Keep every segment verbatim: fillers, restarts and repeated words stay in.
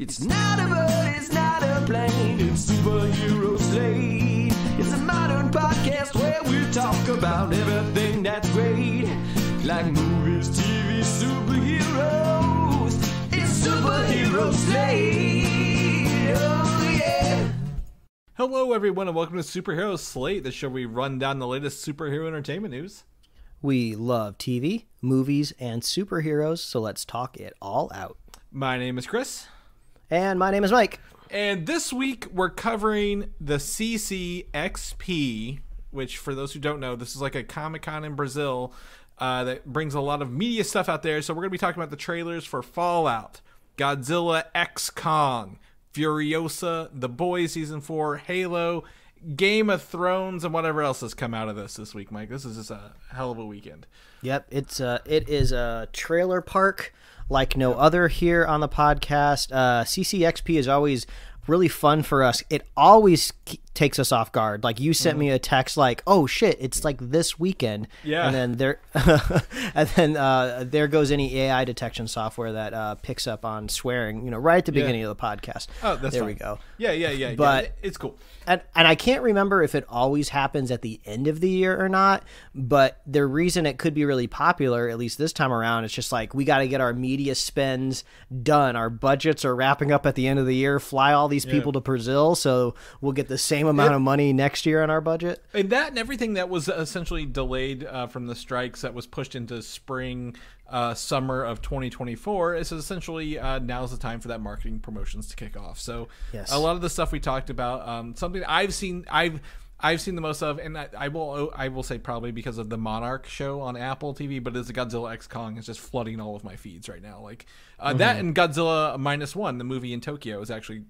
It's not a bird, it's not a plane, it's Superhero Slate. It's a modern podcast where we talk about everything that's great, like movies, T V, superheroes. It's Superhero Slate. Oh yeah. Hello everyone and welcome to Superhero Slate, the show where we run down the latest superhero entertainment news. We love T V, movies, and superheroes, so let's talk it all out. My name is Chris. And my name is Mike. And this week we're covering the C C X P, which for those who don't know, this is like a Comic-Con in Brazil uh, that brings a lot of media stuff out there. So we're going to be talking about the trailers for Fallout, Godzilla X Kong, Furiosa, The Boys Season four, Halo, Game of Thrones, and whatever else has come out of this this week, Mike. This is just a hell of a weekend. Yep, it's a, it is a trailer park like no other here on the podcast. Uh, C C X P is always really fun for us. It always takes us off guard. Like you sent mm-hmm. me a text like, "Oh shit, it's like this weekend." Yeah. And then there, and then uh, there goes any A I detection software that uh, picks up on swearing. You know, right at the beginning yeah. of the podcast. Oh, that's there fine. we go. Yeah, yeah, yeah. But yeah, it's cool. And and I can't remember if it always happens at the end of the year or not. But the reason it could be really popular, at least this time around, it's just like we got to get our media spends done. Our budgets are wrapping up at the end of the year. Fly all these yeah. people to Brazil, so we'll get the same amount of money next year on our budget. And that and everything that was essentially delayed uh, from the strikes that was pushed into spring, uh, summer of twenty twenty-four is essentially uh, now's the time for that marketing promotions to kick off. So yes. a lot of the stuff we talked about, um, something I've seen, I've I've seen the most of, and I, I will I will say probably because of the Monarch show on Apple T V, but it's a Godzilla X Kong is just flooding all of my feeds right now. Like uh, mm-hmm. that and Godzilla Minus One, the movie in Tokyo, is actually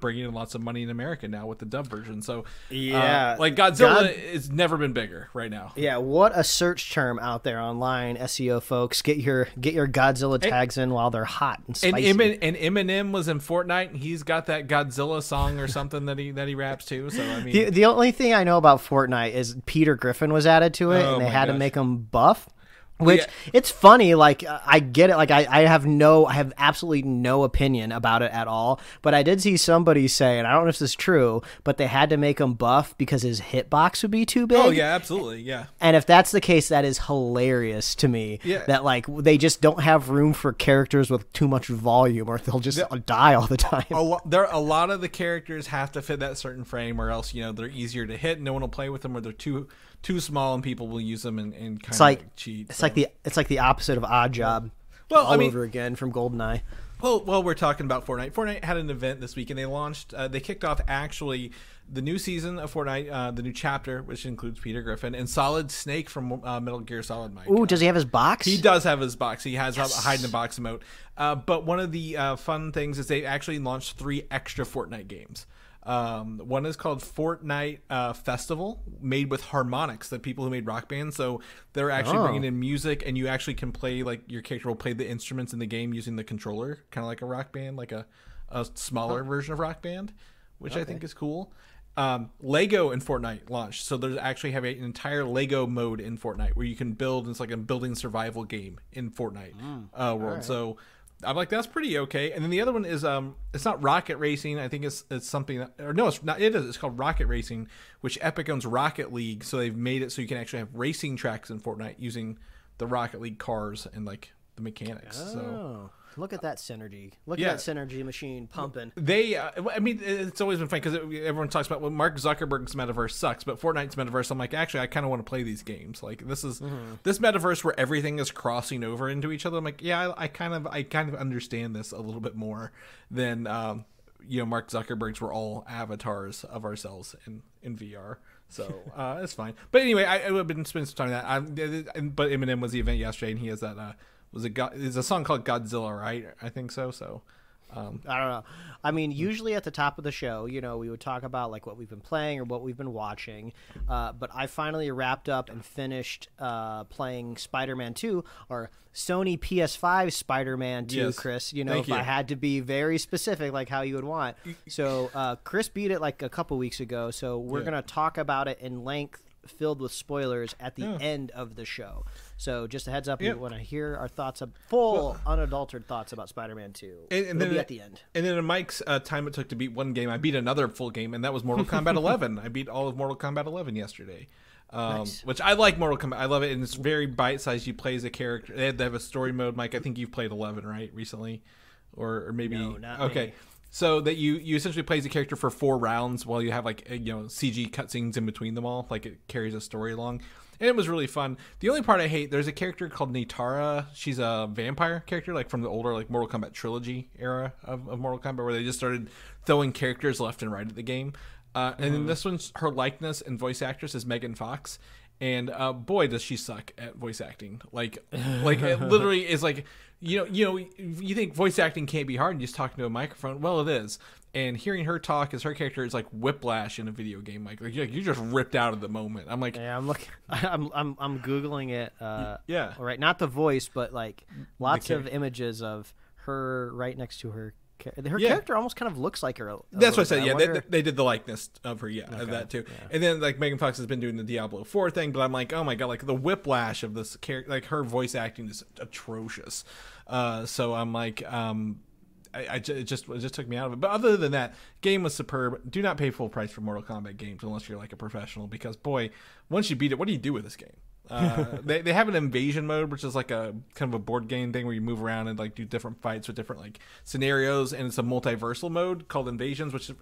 bringing in lots of money in America now with the dub version. So yeah, uh, like Godzilla God... has never been bigger right now. Yeah, what a search term out there online, S E O folks. Get your get your Godzilla tags and, in while they're hot and spicy. And, Emin, and Eminem was in Fortnite, and he's got that Godzilla song or something that he that he raps to. So I mean, the, the only thing I know about Fortnite is Peter Griffin was added to it, oh, and they had gosh. to make him buff, which yeah. it's funny. Like I get it. Like I, I have no, I have absolutely no opinion about it at all. But I did see somebody say, and I don't know if this is true, but they had to make him buff because his hitbox would be too big. Oh yeah, absolutely, yeah. And if that's the case, that is hilarious to me. Yeah. That like they just don't have room for characters with too much volume, or they'll just the, die all the time. A lo there, a lot of the characters have to fit that certain frame, or else you know they're easier to hit. No one will play with them, or they're too. too small and people will use them and, and kind it's like, of cheat. It's so. like the it's like the opposite of Odd Job well, all I mean, over again from GoldenEye. Well, well, we're talking about Fortnite. Fortnite had an event this week, and they launched, uh, they kicked off actually the new season of Fortnite, uh, the new chapter, which includes Peter Griffin and Solid Snake from uh, Metal Gear Solid. Mike. Ooh, does he have his box? He does have his box. He has yes. a hide in the box emote. Uh, but one of the uh, fun things is they actually launched three extra Fortnite games. Um, one is called Fortnite uh, Festival, made with harmonics, the people who made Rock Band. So they're actually oh. bringing in music, and you actually can play, like your character will play the instruments in the game using the controller, kind of like a Rock Band, like a, a smaller oh. version of Rock Band, which okay. I think is cool. Um, Lego and Fortnite launched. So there's actually have an entire Lego mode in Fortnite where you can build, and it's like a building survival game in Fortnite mm. uh, world. Right. So I'm like, that's pretty okay. And then the other one is, um, it's not Rocket Racing. I think it's it's something, that, or no, it's not. It is. It's called Rocket Racing, which Epic owns Rocket League, so they've made it so you can actually have racing tracks in Fortnite using the Rocket League cars and like the mechanics. Oh. So. Look at that synergy. Look yeah. at that synergy machine pumping. They, uh, I mean, it's always been fun because everyone talks about, well, Mark Zuckerberg's metaverse sucks, but Fortnite's metaverse, I'm like, actually, I kind of want to play these games. Like, this is, mm-hmm. this metaverse where everything is crossing over into each other. I'm like, yeah, I, I kind of, I kind of understand this a little bit more than, um, you know, Mark Zuckerberg's we're all avatars of ourselves in, in V R. So uh, it's fine. But anyway, I, I've been spending some time on that. I, but Eminem was the event yesterday, and he has that, uh, Was it God, is a song called Godzilla, right? I think so. So, um, I don't know. I mean, usually at the top of the show, you know, we would talk about like what we've been playing or what we've been watching. Uh, but I finally wrapped up and finished uh, playing Spider-Man two or Sony P S five Spider-Man two, yes. Chris. You know, Thank if you. I had to be very specific, like how you would want. So uh, Chris beat it like a couple weeks ago. So we're yeah. going to talk about it in length, filled with spoilers at the yeah. end of the show. So just a heads up, yep. you want to hear our thoughts, of, full well, unadulterated thoughts about Spider-Man two. And, and then be at the end. And then in Mike's uh, time it took to beat one game, I beat another full game, and that was Mortal Kombat eleven. I beat all of Mortal Kombat eleven yesterday. Um, nice. Which I like Mortal Kombat. I love it, and it's very bite-sized. You play as a character. They have a story mode. Mike, I think you've played eleven, right, recently? Or, or maybe... No, not Okay. Me. So that you, you essentially play as a character for four rounds while you have, like, you know, C G cutscenes in between them all. Like, it carries a story along. And it was really fun. The only part I hate, there's a character called Nitara. She's a vampire character, like, from the older, like, Mortal Kombat trilogy era of, of Mortal Kombat, where they just started throwing characters left and right at the game. Uh, and then this one's her likeness and voice actress is Megan Fox, and uh, boy does she suck at voice acting. Like, like it literally is like you know you know you think voice acting can't be hard, and just talking to a microphone. Well, it is. And hearing her talk as her character is like whiplash in a video game. Like, like you're just ripped out of the moment. I'm like, yeah, I'm looking, I'm I'm I'm googling it. Uh, yeah, right. Not the voice, but like lots of images of her right next to her. Her yeah. character almost kind of looks like her. A, a That's what I said. Bit. Yeah, I wonder... they, they did the likeness of her. Yeah, okay. of that too. Yeah. And then like Megan Fox has been doing the Diablo four thing, but I'm like, oh my god, like the whiplash of this character, like her voice acting is atrocious. Uh, so I'm like, um, I, I it just it just took me out of it. But other than that, game was superb. Do not pay full price for Mortal Kombat games unless you're like a professional, because boy, once you beat it, what do you do with this game? uh, they, they have an invasion mode, which is like a kind of a board game thing where you move around and like do different fights with different like scenarios, and it's a multiversal mode called Invasions, which is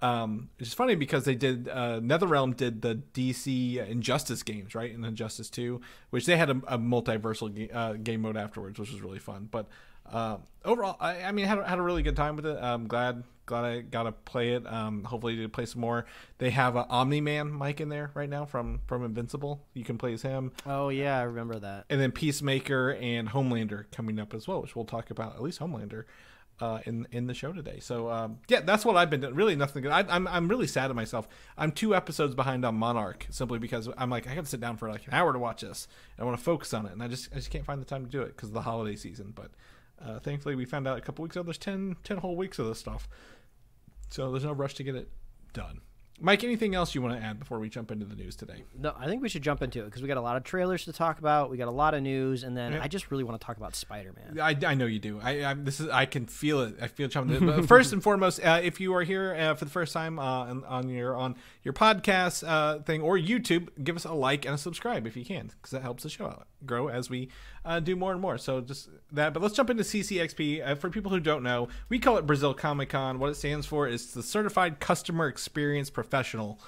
um which is funny because they did uh Netherrealm did the D C Injustice games, right, and Injustice two, which they had a, a multiversal ga uh, game mode afterwards, which was really fun. But uh, overall, I, I mean, had, had a really good time with it. I'm glad glad I got to play it. Um, hopefully to play some more. They have a Omni-Man Mike in there right now from from Invincible. You can play as him. Oh yeah, I remember that. And then Peacemaker and Homelander coming up as well, which we'll talk about, at least Homelander, uh, in in the show today. So um, yeah, that's what I've been doing. Really nothing good. I, I'm I'm really sad at myself. I'm two episodes behind on Monarch simply because I'm like, I got to sit down for like an hour to watch this. I want to focus on it, and I just I just can't find the time to do it because of the holiday season. But Uh, thankfully, we found out a couple weeks ago there's ten, ten whole weeks of this stuff. So there's no rush to get it done. Mike, anything else you want to add before we jump into the news today? No, I think we should jump into it because we got a lot of trailers to talk about. We got a lot of news, and then yeah. I just really want to talk about Spider-Man. I, I know you do. I, I this is I can feel it. I feel jumping. But first and foremost, uh, if you are here uh, for the first time uh, on, on your on your podcast uh, thing or YouTube, give us a like and a subscribe if you can, because that helps the show out, grow as we uh, do more and more. So just that. But let's jump into C C X P. Uh, for people who don't know, we call it Brazil Comic Con. What it stands for is the Certified Customer Experience Professional. Professional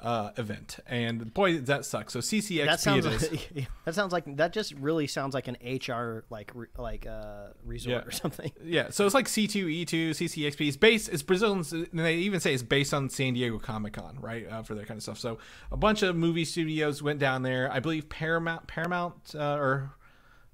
uh, event, and boy, that sucks. So C C X P, that sounds, it is. Like, that sounds like that just really sounds like an H R like re, like uh, resort yeah. or something. Yeah, so it's like C two E two. C C X P is based. It's Brazilians, and they even say it's based on San Diego Comic Con, right? Uh, for that kind of stuff. So a bunch of movie studios went down there. I believe Paramount, Paramount, uh, or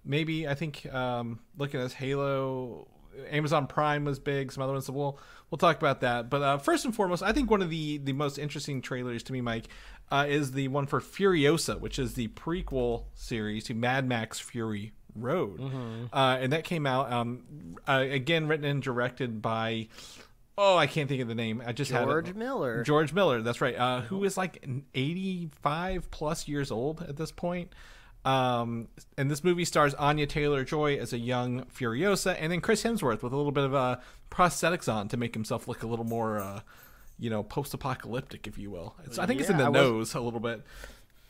maybe I think um, looking at this, Halo. Amazon Prime was big, some other ones, so we'll we'll talk about that. But uh first and foremost, I think one of the the most interesting trailers to me, Mike, uh is the one for Furiosa, which is the prequel series to Mad Max Fury Road. Mm-hmm. uh and that came out um uh, again written and directed by oh I can't think of the name I just George had Miller George Miller that's right, uh who is like eighty-five plus years old at this point. Um, and this movie stars Anya Taylor-Joy as a young Furiosa, and then Chris Hemsworth with a little bit of uh, prosthetics on to make himself look a little more, uh, you know, post-apocalyptic, if you will. It's, I think yeah, it's in the I nose a little bit.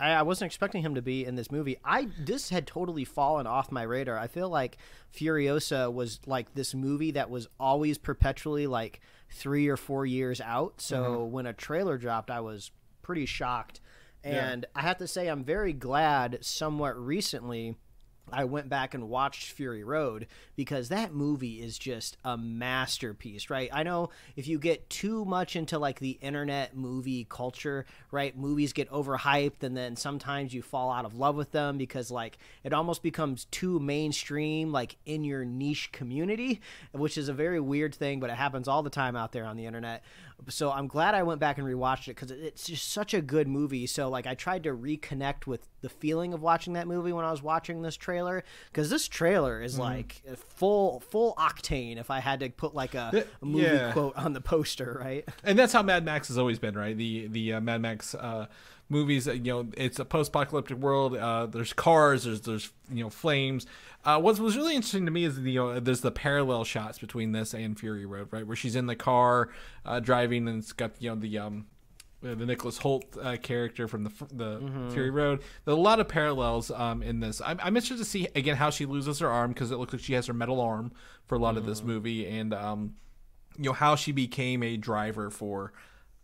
I, I wasn't expecting him to be in this movie. I this had totally fallen off my radar. I feel like Furiosa was like this movie that was always perpetually like three or four years out. So mm-hmm. when a trailer dropped, I was pretty shocked. And yeah. I have to say, I'm very glad somewhat recently I went back and watched Fury Road, because that movie is just a masterpiece, right? I know if you get too much into like the internet movie culture, right, movies get overhyped, and then sometimes you fall out of love with them because like it almost becomes too mainstream, like in your niche community, which is a very weird thing, but it happens all the time out there on the internet. So I'm glad I went back and rewatched it because it's just such a good movie. So like I tried to reconnect with the feeling of watching that movie when I was watching this trailer. trailer, because this trailer is mm-hmm. like full full octane. If I had to put like a, a movie yeah. quote on the poster, right? And that's how Mad Max has always been, right? The the uh, Mad Max uh, movies, you know, it's a post-apocalyptic world. Uh, there's cars, there's there's you know flames. Uh, what was really interesting to me is the, you know, there's the parallel shots between this and Fury Road, right, where she's in the car uh, driving, and it's got you know the um. the Nicholas Holt uh, character from the the mm-hmm. Fury Road. There's a lot of parallels um, in this. I'm, I'm interested to see again how she loses her arm, because it looks like she has her metal arm for a lot mm-hmm. of this movie, and um, you know how she became a driver for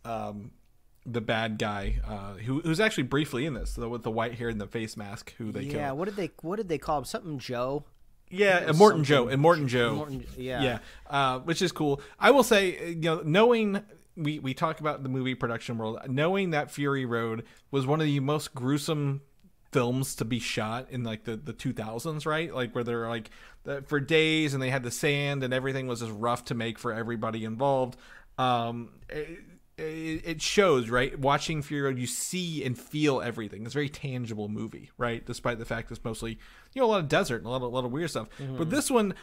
um, the bad guy uh, who who's actually briefly in this, the, with the white hair and the face mask, who they yeah killed. What did they what did they call him? Something Joe. Yeah, and Morton Joe and Morton Joe. Morton, yeah, yeah, uh, which is cool. I will say, you know, knowing. We, we talk about the movie production world, knowing that Fury Road was one of the most gruesome films to be shot in like the, the two thousands, right? Like where they're like for days and they had the sand and everything was just rough to make for everybody involved. Um, it, it shows, right? Watching Fury Road, you see and feel everything. It's a very tangible movie, right? Despite the fact it's mostly, you know, a lot of desert and a lot of, a lot of weird stuff. Mm-hmm. But this one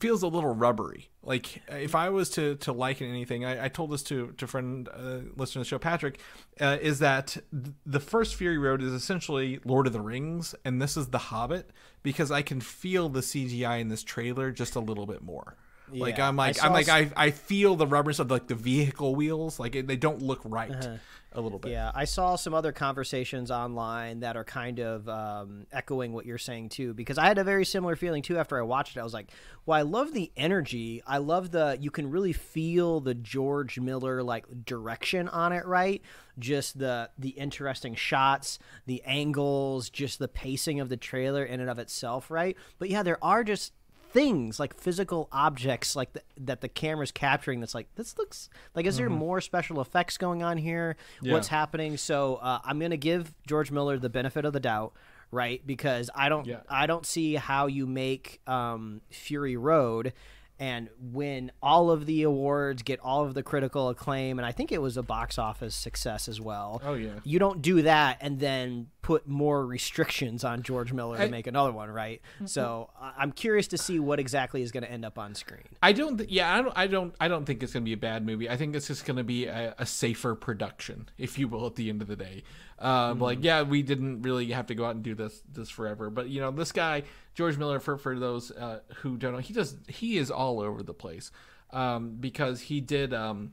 feels a little rubbery. Like if I was to to liken anything, I, I told this to to friend uh, listener of the show Patrick, uh, is that th the first Fury Road is essentially Lord of the Rings, and this is The Hobbit, because I can feel the C G I in this trailer just a little bit more. Yeah. Like I'm like I I'm like I I feel the rubberness of like the vehicle wheels, like it, they don't look right. Uh-huh. A little bit. Yeah, I saw some other conversations online that are kind of um, echoing what you're saying too, because I had a very similar feeling too after I watched it. I was like, well, I love the energy. I love the, you can really feel the George Miller like direction on it, right? Just the the interesting shots, the angles, just the pacing of the trailer in and of itself, right? But yeah, there are just things like physical objects like the, that the camera's capturing that's like, this looks like, is mm-hmm. there more special effects going on here? Yeah. What's happening? So uh, I'm going to give George Miller the benefit of the doubt, right? Because I don't, yeah. I don't see how you make um, Fury Road and win all of the awards, get all of the critical acclaim, and I think it was a box office success as well. Oh, yeah. You don't do that and then put more restrictions on George Miller I, to make another one, right? Mm-hmm. So I'm curious to see what exactly is going to end up on screen. I don't th yeah, I don't I don't I don't think it's going to be a bad movie. I think it's just going to be a, a safer production, if you will, at the end of the day. Um, mm-hmm. Like, yeah, we didn't really have to go out and do this this forever, but you know, this guy George Miller, for for those uh, who don't know, he does he is all over the place um, because he did um,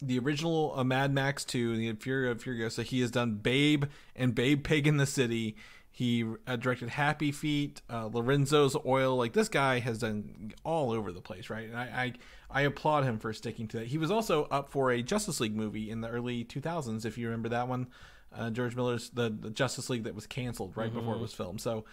the original uh, Mad Max two and the Fury of Furiosa. He has done Babe and Babe Pig in the City. He uh, directed Happy Feet, uh, Lorenzo's Oil. Like this guy has done all over the place, right? And I, I, I applaud him for sticking to that. He was also up for a Justice League movie in the early two thousands, if you remember that one. Uh, George Miller's the, the Justice League that was canceled right mm-hmm. before it was filmed. So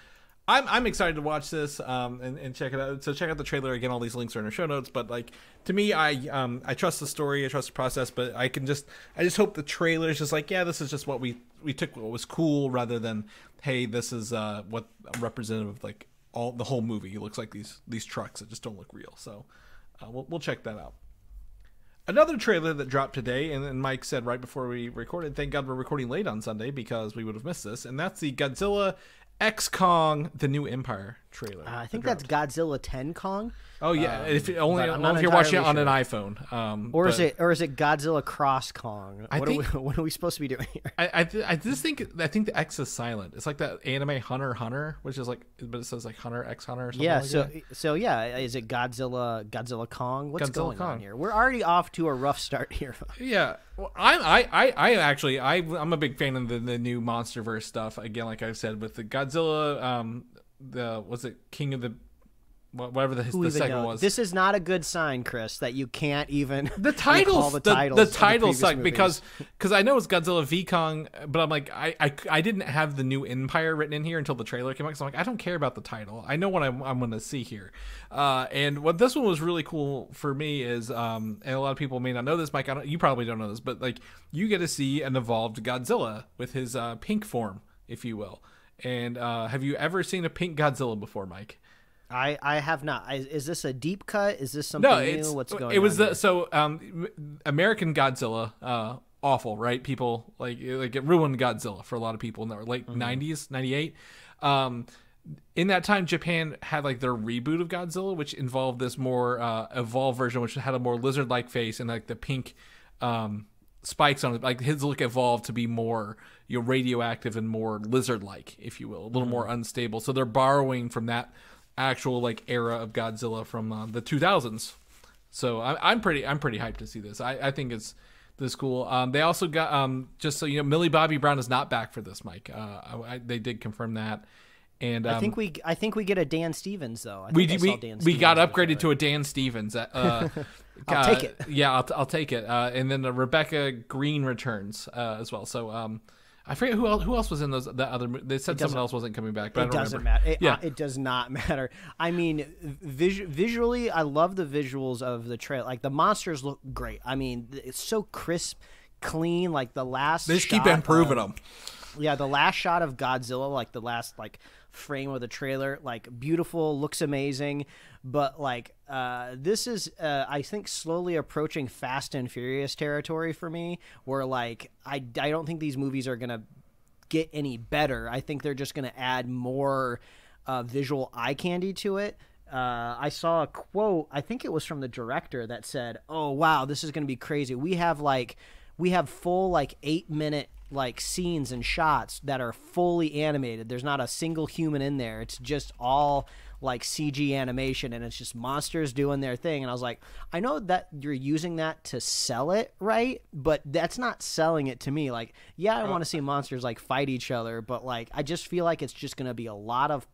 I'm, I'm excited to watch this um, and, and check it out. So check out the trailer. Again, all these links are in our show notes. But like to me, I um, I trust the story. I trust the process. But I can just I just hope the trailer is just like, yeah, this is just what we we took what was cool, rather than, hey, this is uh, what representative of like all the whole movie. It looks like these these trucks that just don't look real. So uh, we'll we'll check that out. Another trailer that dropped today, and, and Mike said right before we recorded, thank God we're recording late on Sunday because we would have missed this, and that's the Godzilla X Kong: The New Empire trailer. Uh, I think that that's Godzilla ten Kong. Oh yeah, um, if only, only if you're watching it on sure. an iPhone. Um, or but, is it or is it Godzilla Cross Kong? I what, think, are we, what are we supposed to be doing here? I I, th I just think I think the X is silent. It's like that anime Hunter Hunter, which is like, but it says like Hunter X Hunter. Or something yeah. Like so that. so yeah, is it Godzilla Godzilla Kong? What's Godzilla going Kong. on here? We're already off to a rough start here. Yeah. Well, I I I actually I I'm a big fan of the, the new MonsterVerse stuff. Again, like I've said, with the Godzilla, um, the was it King of the whatever the, the second knows? was. This is not a good sign, Chris, that you can't even the titles the, the titles the, the titles suck movies. because because I know it's Godzilla V Kong, but I'm like I, I I didn't have the New Empire written in here until the trailer came out. So I'm like, I don't care about the title. I know what I'm I'm going to see here. Uh, and what this one was really cool for me is, um, and a lot of people may not know this, Mike. I don't, you probably don't know this, but like you get to see an evolved Godzilla with his uh, pink form, if you will. And uh, have you ever seen a pink Godzilla before, Mike? I, I have not. I, is this a deep cut? Is this something no, it's, new? What's going on? It was the, so um, American Godzilla, uh, awful, right? People like like it ruined Godzilla for a lot of people in the late mm-hmm. nineties, ninety-eight. Um, in that time, Japan had like their reboot of Godzilla, which involved this more uh, evolved version, which had a more lizard-like face and like the pink um, spikes on it. Like his look evolved to be more, you know, radioactive and more lizard-like, if you will, a little mm-hmm. more unstable. So they're borrowing from that actual like era of Godzilla from uh, the two thousands. So I, I'm pretty, I'm pretty hyped to see this. I, I think it's this cool. Um, they also got um, just so you know, Millie Bobby Brown is not back for this, Mike. Uh, I, I, they did confirm that. And um, I think we I think we get a Dan Stevens though. I think we I we, Dan Stevens we got upgraded right. to a Dan Stevens. Uh, I'll uh, take it. Yeah, I'll, I'll take it. Uh, and then uh, Rebecca Green returns uh, as well. So um, I forget who else who else was in those the other. They said someone else wasn't coming back, but it I don't doesn't remember. matter. It, yeah. uh, it does not matter. I mean, visu- visually, I love the visuals of the trail. Like the monsters look great. I mean, it's so crisp, clean. Like the last they just shot, keep improving um, them. Yeah, the last shot of Godzilla, like the last like frame of the trailer, like beautiful, looks amazing. But like uh, this is, uh, I think, slowly approaching Fast and Furious territory for me, where like I, I don't think these movies are going to get any better. I think they're just going to add more uh, visual eye candy to it. Uh, I saw a quote, I think it was from the director that said, oh, wow, this is going to be crazy. We have like we have full like eight minute like scenes and shots that are fully animated. There's not a single human in there. It's just all like C G animation, and it's just monsters doing their thing. And I was like, I know that you're using that to sell it, right? But that's not selling it to me. Like, yeah, I want to see monsters like fight each other, but like I just feel like it's just going to be a lot of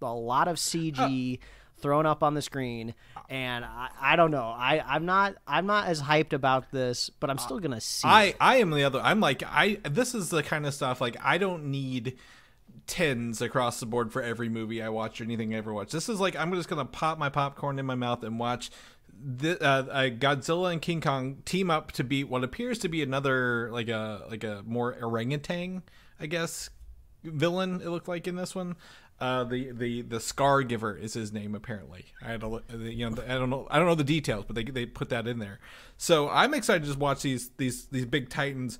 a lot of C G oh. thrown up on the screen, and I, I don't know. I, I'm not I'm not as hyped about this, but I'm still gonna see. I, it. I am the other I'm like I this is the kind of stuff like I don't need tens across the board for every movie I watch or anything I ever watch. This is like I'm just gonna pop my popcorn in my mouth and watch the uh, uh, Godzilla and King Kong team up to beat what appears to be another like a like a more orangutan, I guess, villain it looked like in this one. Uh, the the the Scar Giver is his name apparently. I had a, you know I don't know I don't know the details, but they they put that in there. So I'm excited to just watch these these these big titans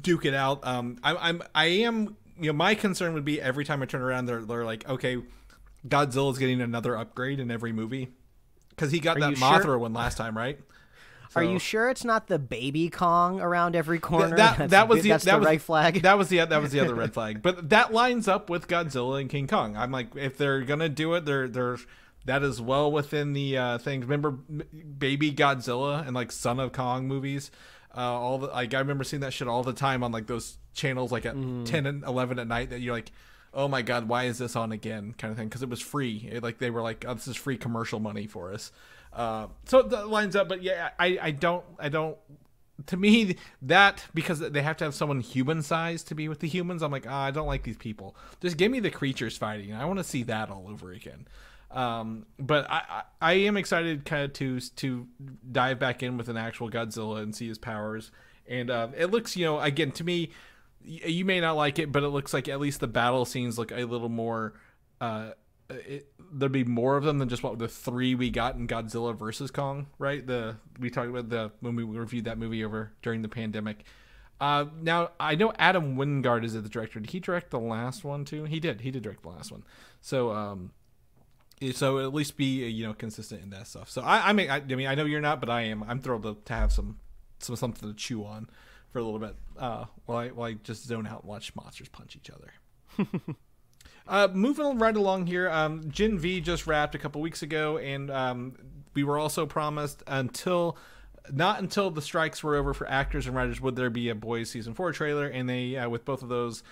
duke it out. Um, I, I'm I am you know my concern would be every time I turn around they're they're like okay, Godzilla's getting another upgrade in every movie because he got Are that Mothra sure? one last time, right? So, Are you sure it's not the baby Kong around every corner? That, that, that was the, that's that the was, red flag. That was the that was the other red flag. But that lines up with Godzilla and King Kong. I'm like, if they're gonna do it, they're they're that is well within the uh, thing. Remember, baby Godzilla and like Son of Kong movies. Uh, all the, like I remember seeing that shit all the time on like those channels like at mm. ten and eleven at night. That you're like, oh my god, why is this on again? Kind of thing because it was free. It, like they were like, oh, this is free commercial money for us. Uh, so that lines up, but yeah, I, I don't, I don't, to me that, because they have to have someone human sized to be with the humans. I'm like, oh, I don't like these people. Just give me the creatures fighting. I want to see that all over again. Um, but I, I, I am excited kind of to, to dive back in with an actual Godzilla and see his powers. And, um, it looks, you know, again, to me, you may not like it, but it looks like at least the battle scenes look a little more, uh, It, there'd be more of them than just what the three we got in Godzilla versus Kong, right? The we talked about the when we reviewed that movie over during the pandemic. Uh, now I know Adam Wingard is the director. Did he direct the last one too? He did. He did direct the last one. So, um, so at least be you know consistent in that stuff. So I, I mean, I, I mean, I know you're not, but I am. I'm thrilled to, to have some, some something to chew on for a little bit uh, while I, while I just zone out and watch monsters punch each other. Uh, moving right along here, um, Gen V just wrapped a couple weeks ago, and um, we were also promised until, not until the strikes were over for actors and writers would there be a Boys season four trailer, and they uh, with both of those,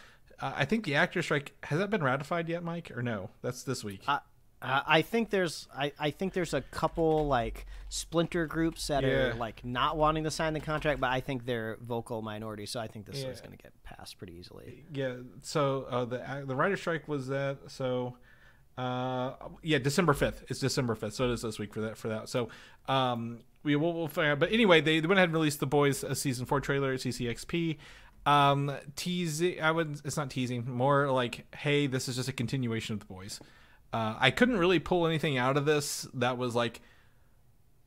uh, I think the actor strike has that been ratified yet, Mike, or no? That's this week. Uh, I think there's, I, I think there's a couple like splinter groups that yeah. are like not wanting to sign the contract, but I think they're vocal minority, so I think this yeah. is going to get passed pretty easily. Yeah. So uh, the the writer strike was that. So uh, yeah, December fifth. It's December fifth. So it is this week for that for that. So um, we will we'll figure out. But anyway, they, they went ahead and released the Boys uh, season four trailer at C C X P. Um, teasing. I would. It's not teasing. More like, hey, this is just a continuation of the Boys. Uh, I couldn't really pull anything out of this that was like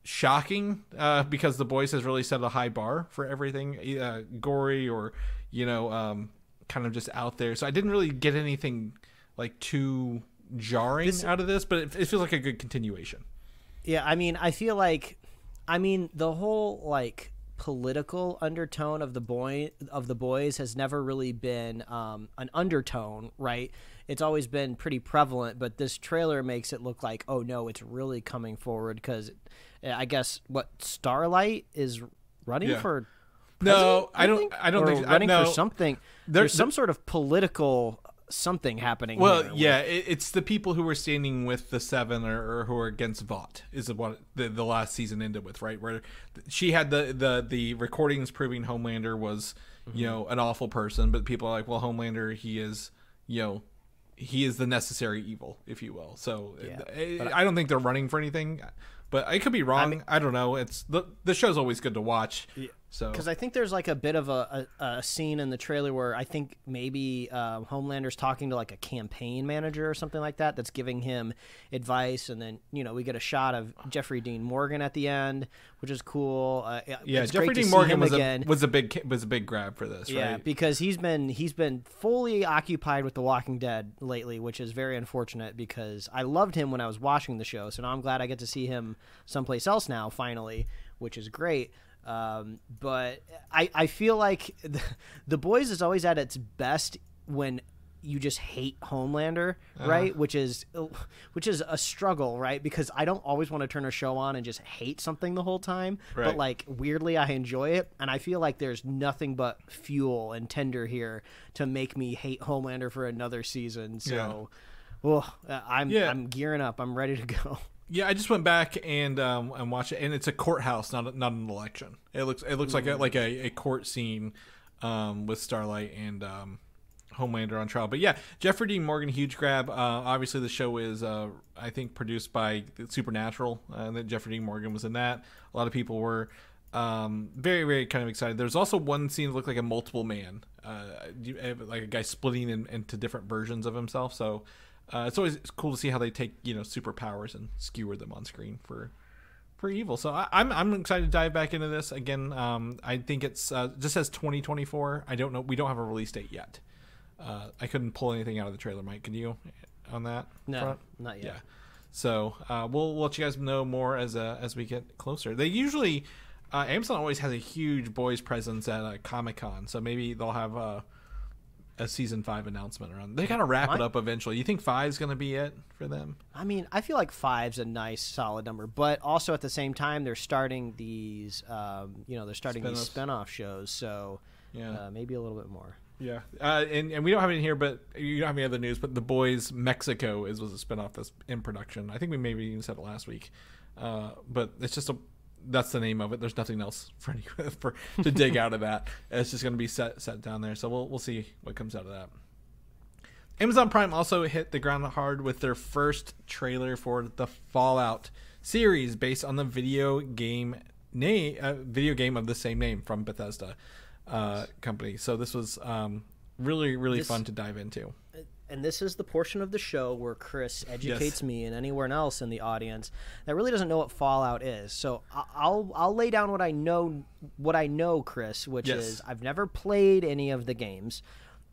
shocking uh, because The Boys has really set a high bar for everything uh, gory or, you know, um, kind of just out there. So I didn't really get anything like too jarring this, out of this, but it, it feels like a good continuation. Yeah, I mean, I feel like, I mean, the whole like political undertone of the boy of the boys has never really been um, an undertone, right? It's always been pretty prevalent, but this trailer makes it look like, oh no, it's really coming forward because I guess what Starlight is running yeah. for. No, I don't. I don't or think running I, no. for something. There, There's some sort of political something happening. Well, here. yeah, it, it's the people who are standing with the Seven or, or who are against Vought is what the, the last season ended with, right? Where she had the the the recordings proving Homelander was mm-hmm. you know an awful person, but people are like, well, Homelander, he is you know he is the necessary evil, if you will. So yeah, it, I, I don't think they're running for anything. But I could be wrong. I mean, I don't know. It's the the show's always good to watch. Yeah. So because I think there's like a bit of a, a, a scene in the trailer where I think maybe uh, Homelander's talking to like a campaign manager or something like that that's giving him advice, and then you know we get a shot of Jeffrey Dean Morgan at the end, which is cool. Uh, yeah, it's Jeffrey Dean Morgan was a, was a big was a big grab for this. Yeah, right? Because he's been he's been fully occupied with The Walking Dead lately, which is very unfortunate because I loved him when I was watching the show, so now I'm glad I get to see him someplace else now finally, which is great. Um but i i feel like the, the Boys is always at its best when you just hate Homelander, right? Uh. which is which is a struggle, right? Because I don't always want to turn a show on and just hate something the whole time, right. But like weirdly I enjoy it, and I feel like there's nothing but fuel and tinder here to make me hate Homelander for another season. So yeah. well i'm yeah. i'm gearing up, I'm ready to go. Yeah, I just went back and um, and watched it, and it's a courthouse, not a, not an election. It looks it looks like a, like a, a court scene um, with Starlight and um, Homelander on trial. But yeah, Jeffrey Dean Morgan, huge grab. Uh, obviously, the show is uh, I think produced by Supernatural, uh, and that Jeffrey Dean Morgan was in that. A lot of people were um, very very kind of excited. There's also one scene that looked like a multiple man, uh, like a guy splitting in, into different versions of himself. So. Uh, it's always cool to see how they take you know superpowers and skewer them on screen for for evil. So I, I'm I'm excited to dive back into this again. Um, I think it's uh, just says twenty twenty-four. I don't know. We don't have a release date yet. Uh, I couldn't pull anything out of the trailer. Mike, can you on that? No, front? Not yet. Yeah. So uh, we'll, we'll let you guys know more as uh, as we get closer. They usually uh, Amazon always has a huge Boys presence at uh, Comic-Con, so maybe they'll have. Uh, A season five announcement around. They gotta wrap it up eventually. You think five's gonna be it for them? I mean, I feel like five's a nice solid number, but also at the same time, they're starting these, um, you know, they're starting spin-offs. these spinoff shows. So yeah, uh, maybe a little bit more. Yeah, uh, and and we don't have it in here, but you don't have any other news. But The Boys Mexico is was a spinoff that's in production. I think we maybe even said it last week, uh, but it's just a. That's the name of it. There's nothing else for, any, for to dig out of that. It's just going to be set set down there. So we'll we'll see what comes out of that. Amazon Prime also hit the ground hard with their first trailer for the Fallout series, based on the video game name uh, video game of the same name from Bethesda uh, company. So this was um, really really this, fun to dive into. And this is the portion of the show where Chris educates yes. me and anyone else in the audience that really doesn't know what Fallout is. So I'll I'll lay down what I know what I know, Chris, which yes. is I've never played any of the games,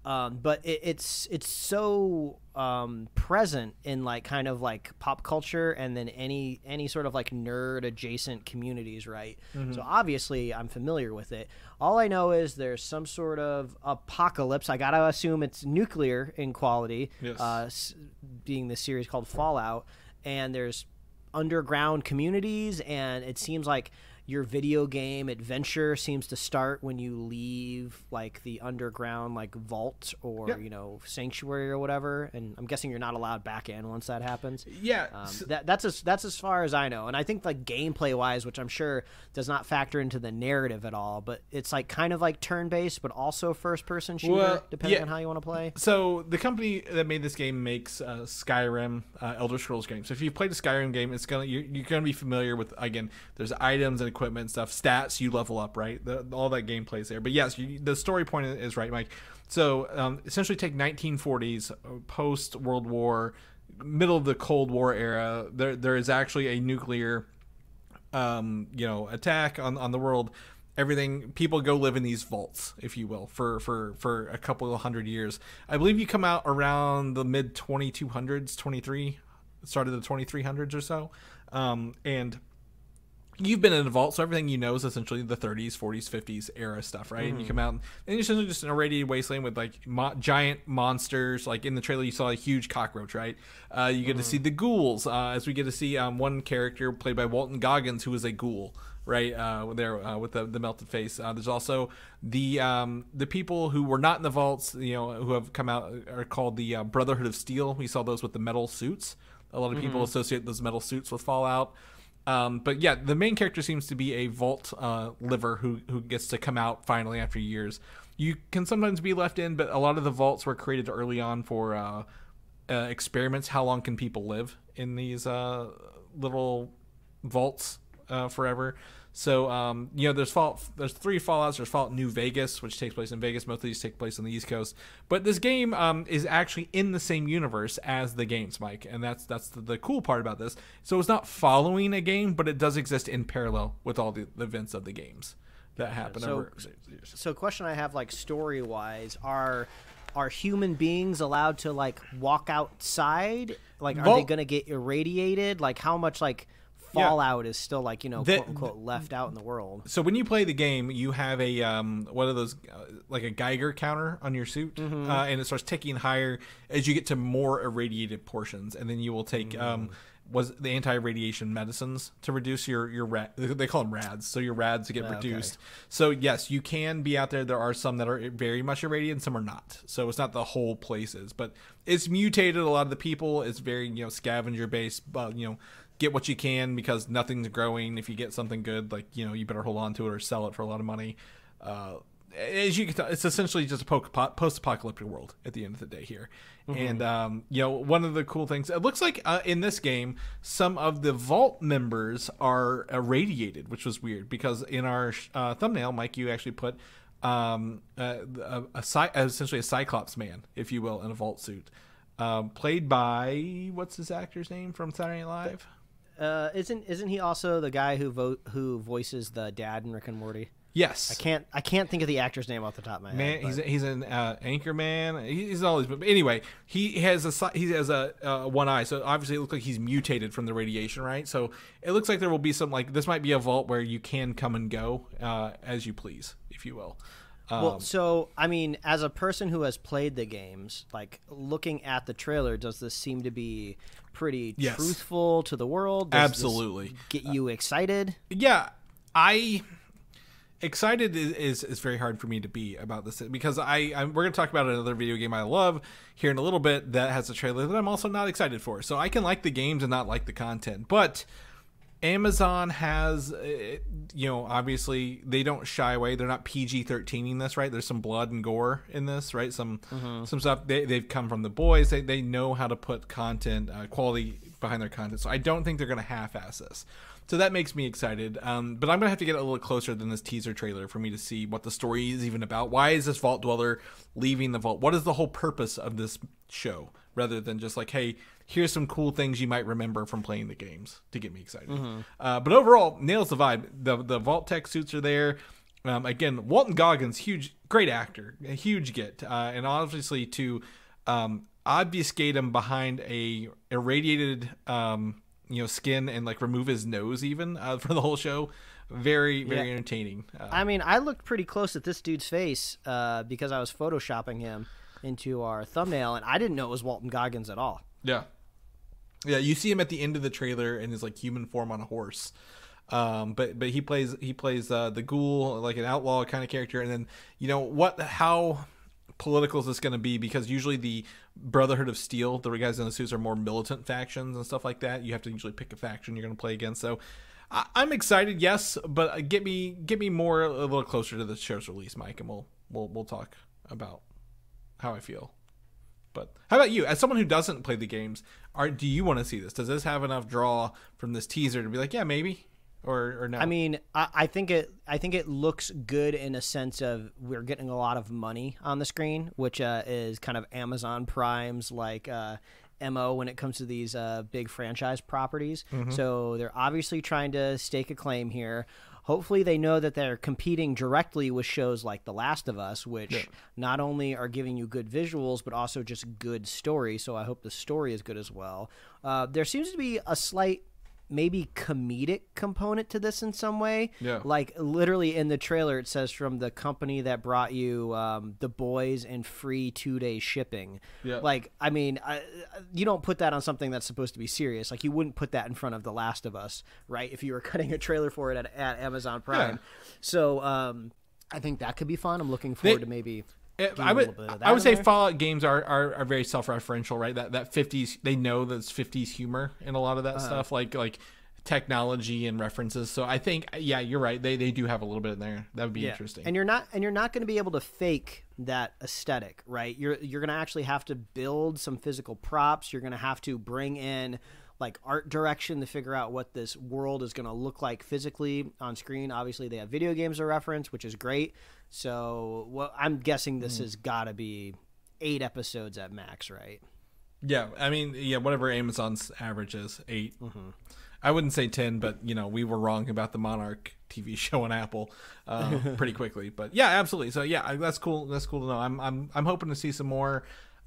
um, but it, it's it's so um, present in like kind of like pop culture and then any any sort of like nerd adjacent communities, right? Mm-hmm. So obviously I'm familiar with it. All I know is there's some sort of apocalypse. I got to assume it's nuclear in quality, yes. uh, being this series called Fallout. And there's underground communities, and it seems like your video game adventure seems to start when you leave like the underground like vault or yep. you know sanctuary or whatever. And I'm guessing you're not allowed back in once that happens. Yeah, um, so that, that's as that's as far as I know. And I think like gameplay wise, which I'm sure does not factor into the narrative at all, but it's like kind of like turn based, but also first person shooter, well, depending yeah. on how you want to play. So the company that made this game makes uh, Skyrim, uh, Elder Scrolls game. So if you've played a Skyrim game, it's gonna you're, you're gonna be familiar with again. There's items and equipment stuff, stats, you level up, right? The, all that gameplay's there. But yes, you, the story point is right, Mike. So um, essentially take nineteen forties, post-World War, middle of the Cold War era. There, there is actually a nuclear um, you know, attack on, on the world. everything, people go live in these vaults, if you will, for for for a couple of hundred years. I believe you come out around the mid twenty-two hundreds, twenty-three, start of the twenty-three hundreds or so, um, and you've been in a vault, so everything you know is essentially the thirties, forties, fifties era stuff, right? Mm. And you come out, and you're essentially just in a radiated wasteland with, like, mo giant monsters. Like, in the trailer, you saw a huge cockroach, right? Uh, you get mm. to see the ghouls, uh, as we get to see um, one character played by Walton Goggins, who is a ghoul, right, uh, there uh, with the, the melted face. Uh, there's also the um, the people who were not in the vaults, you know, who have come out, are called the uh, Brotherhood of Steel. We saw those with the metal suits. A lot of people mm. associate those metal suits with Fallout. Um, but yeah, the main character seems to be a vault uh, liver who, who gets to come out finally after years. You can sometimes be left in, but a lot of the vaults were created early on for uh, uh, experiments. How long can people live in these uh, little vaults uh, forever? So, um, you know, there's Fallout, there's three Fallouts. There's Fallout New Vegas, which takes place in Vegas. Most of these take place on the East Coast. But this game um, is actually in the same universe as the games, Mike. And that's that's the, the cool part about this. So it's not following a game, but it does exist in parallel with all the, the events of the games that happen. So, over so question I have, like, story-wise, are... are human beings allowed to, like, walk outside? Like, are Vol they going to get irradiated? Like, how much, like... Fallout yeah. is still, like, you know, the, quote unquote left out in the world. So when you play the game, you have a um one of those uh, like a Geiger counter on your suit, mm-hmm. uh, and it starts ticking higher as you get to more irradiated portions, and then you will take mm-hmm. um was the anti-radiation medicines to reduce your your rad, they call them rads, so your rads get oh, reduced. Okay. So yes, you can be out there. There are some that are very much irradiated, some are not. So it's not the whole places, but it's mutated a lot of the people. It's very, you know, scavenger based, but you know. Get what you can because nothing's growing. If you get something good, like, you know, you better hold on to it or sell it for a lot of money. Uh, as you can tell, it's essentially just a post-apocalyptic world at the end of the day here. Mm-hmm. And, um, you know, one of the cool things, it looks like uh, in this game, some of the vault members are irradiated, which was weird because in our uh, thumbnail, Mike, you actually put um, a, a, a, essentially a Cyclops man, if you will, in a vault suit, uh, played by, what's this actor's name from Saturday Night Live? Uh, isn't isn't he also the guy who vo who voices the dad in Rick and Morty? Yes, I can't I can't think of the actor's name off the top of my head. Man, he's he's an uh, Anchorman. He's always, but anyway, he has a he has a uh, one eye. So obviously, it looks like he's mutated from the radiation, right? So it looks like there will be some, like, this might be a vault where you can come and go uh, as you please, if you will. Um, well, so I mean, as a person who has played the games, like, looking at the trailer, does this seem to be pretty yes. truthful to the world? Does absolutely get you excited? Uh, yeah, I excited is, is is very hard for me to be about this because I I'm, we're gonna talk about another video game I love here in a little bit that has a trailer that I'm also not excited for. So I can like the games and not like the content, but. Amazon has, you know, obviously they don't shy away. They're not P G thirteen-ing this, right? There's some blood and gore in this, right? Some mm-hmm. some stuff. They, they've come from The Boys. They, they know how to put content, uh, quality behind their content. So I don't think they're going to half-ass this. So that makes me excited. Um, but I'm going to have to get a little closer than this teaser trailer for me to see what the story is even about. Why is this vault dweller leaving the vault? What is the whole purpose of this show? Rather than just like, hey, here's some cool things you might remember from playing the games to get me excited. Mm-hmm. uh, but overall, nails the vibe. The the vault tech suits are there. Um, again, Walton Goggins, huge, great actor, a huge get, uh, and obviously to um, obfuscate him behind a irradiated um, you know skin and like remove his nose even uh, for the whole show. Very, very yeah. entertaining. Uh, I mean, I looked pretty close at this dude's face uh, because I was photoshopping him into our thumbnail, and I didn't know it was Walton Goggins at all. Yeah, yeah. You see him at the end of the trailer in his like human form on a horse, um, but but he plays he plays uh, the ghoul, like an outlaw kind of character. And then you know what? How political is this going to be? Because usually the Brotherhood of Steel, the guys in the suits, are more militant factions and stuff like that. You have to usually pick a faction you're going to play against. So I, I'm excited, yes, but get me get me more a little closer to the show's release, Mike, and we'll we'll we'll talk about. How I feel. But how about you, as someone who doesn't play the games, are do you want to see this? Does this have enough draw from this teaser to be like, yeah, maybe, or or no? I mean, I, I think it I think it looks good in a sense of we're getting a lot of money on the screen, which uh, is kind of Amazon Prime's like uh, M O when it comes to these uh, big franchise properties. Mm-hmm. So they're obviously trying to stake a claim here. hopefully they know that they're competing directly with shows like The Last of Us, which yeah. not only are giving you good visuals, but also just good story. So I hope the story is good as well. Uh, there seems to be a slight maybe comedic component to this in some way. Yeah. Like literally in the trailer, it says from the company that brought you um, The Boys and free two day shipping. Yeah. Like, I mean, I, you don't put that on something that's supposed to be serious. Like you wouldn't put that in front of The Last of Us, right? If you were cutting a trailer for it at, at Amazon Prime. Yeah. So um, I think that could be fun. I'm looking forward they, to maybe... It, I would I would say there. Fallout games are, are, are very self-referential, right? That that fifties, they know that's fifties humor and a lot of that uh, stuff, like like technology and references. So I think, yeah, you're right. They they do have a little bit in there. That would be yeah. interesting. And you're not and you're not going to be able to fake that aesthetic, right? You're you're going to actually have to build some physical props. You're going to have to bring in like art direction to figure out what this world is going to look like physically on screen. Obviously, they have video games to reference, which is great. So, well, I'm guessing this has got to be eight episodes at max, right? Yeah, I mean, yeah, whatever Amazon's average is, eight. Mm-hmm. I wouldn't say ten, but, you know, we were wrong about the Monarch T V show on Apple um, pretty quickly. But, yeah, absolutely. So, yeah, that's cool. That's cool to know. I'm I'm, I'm hoping to see some more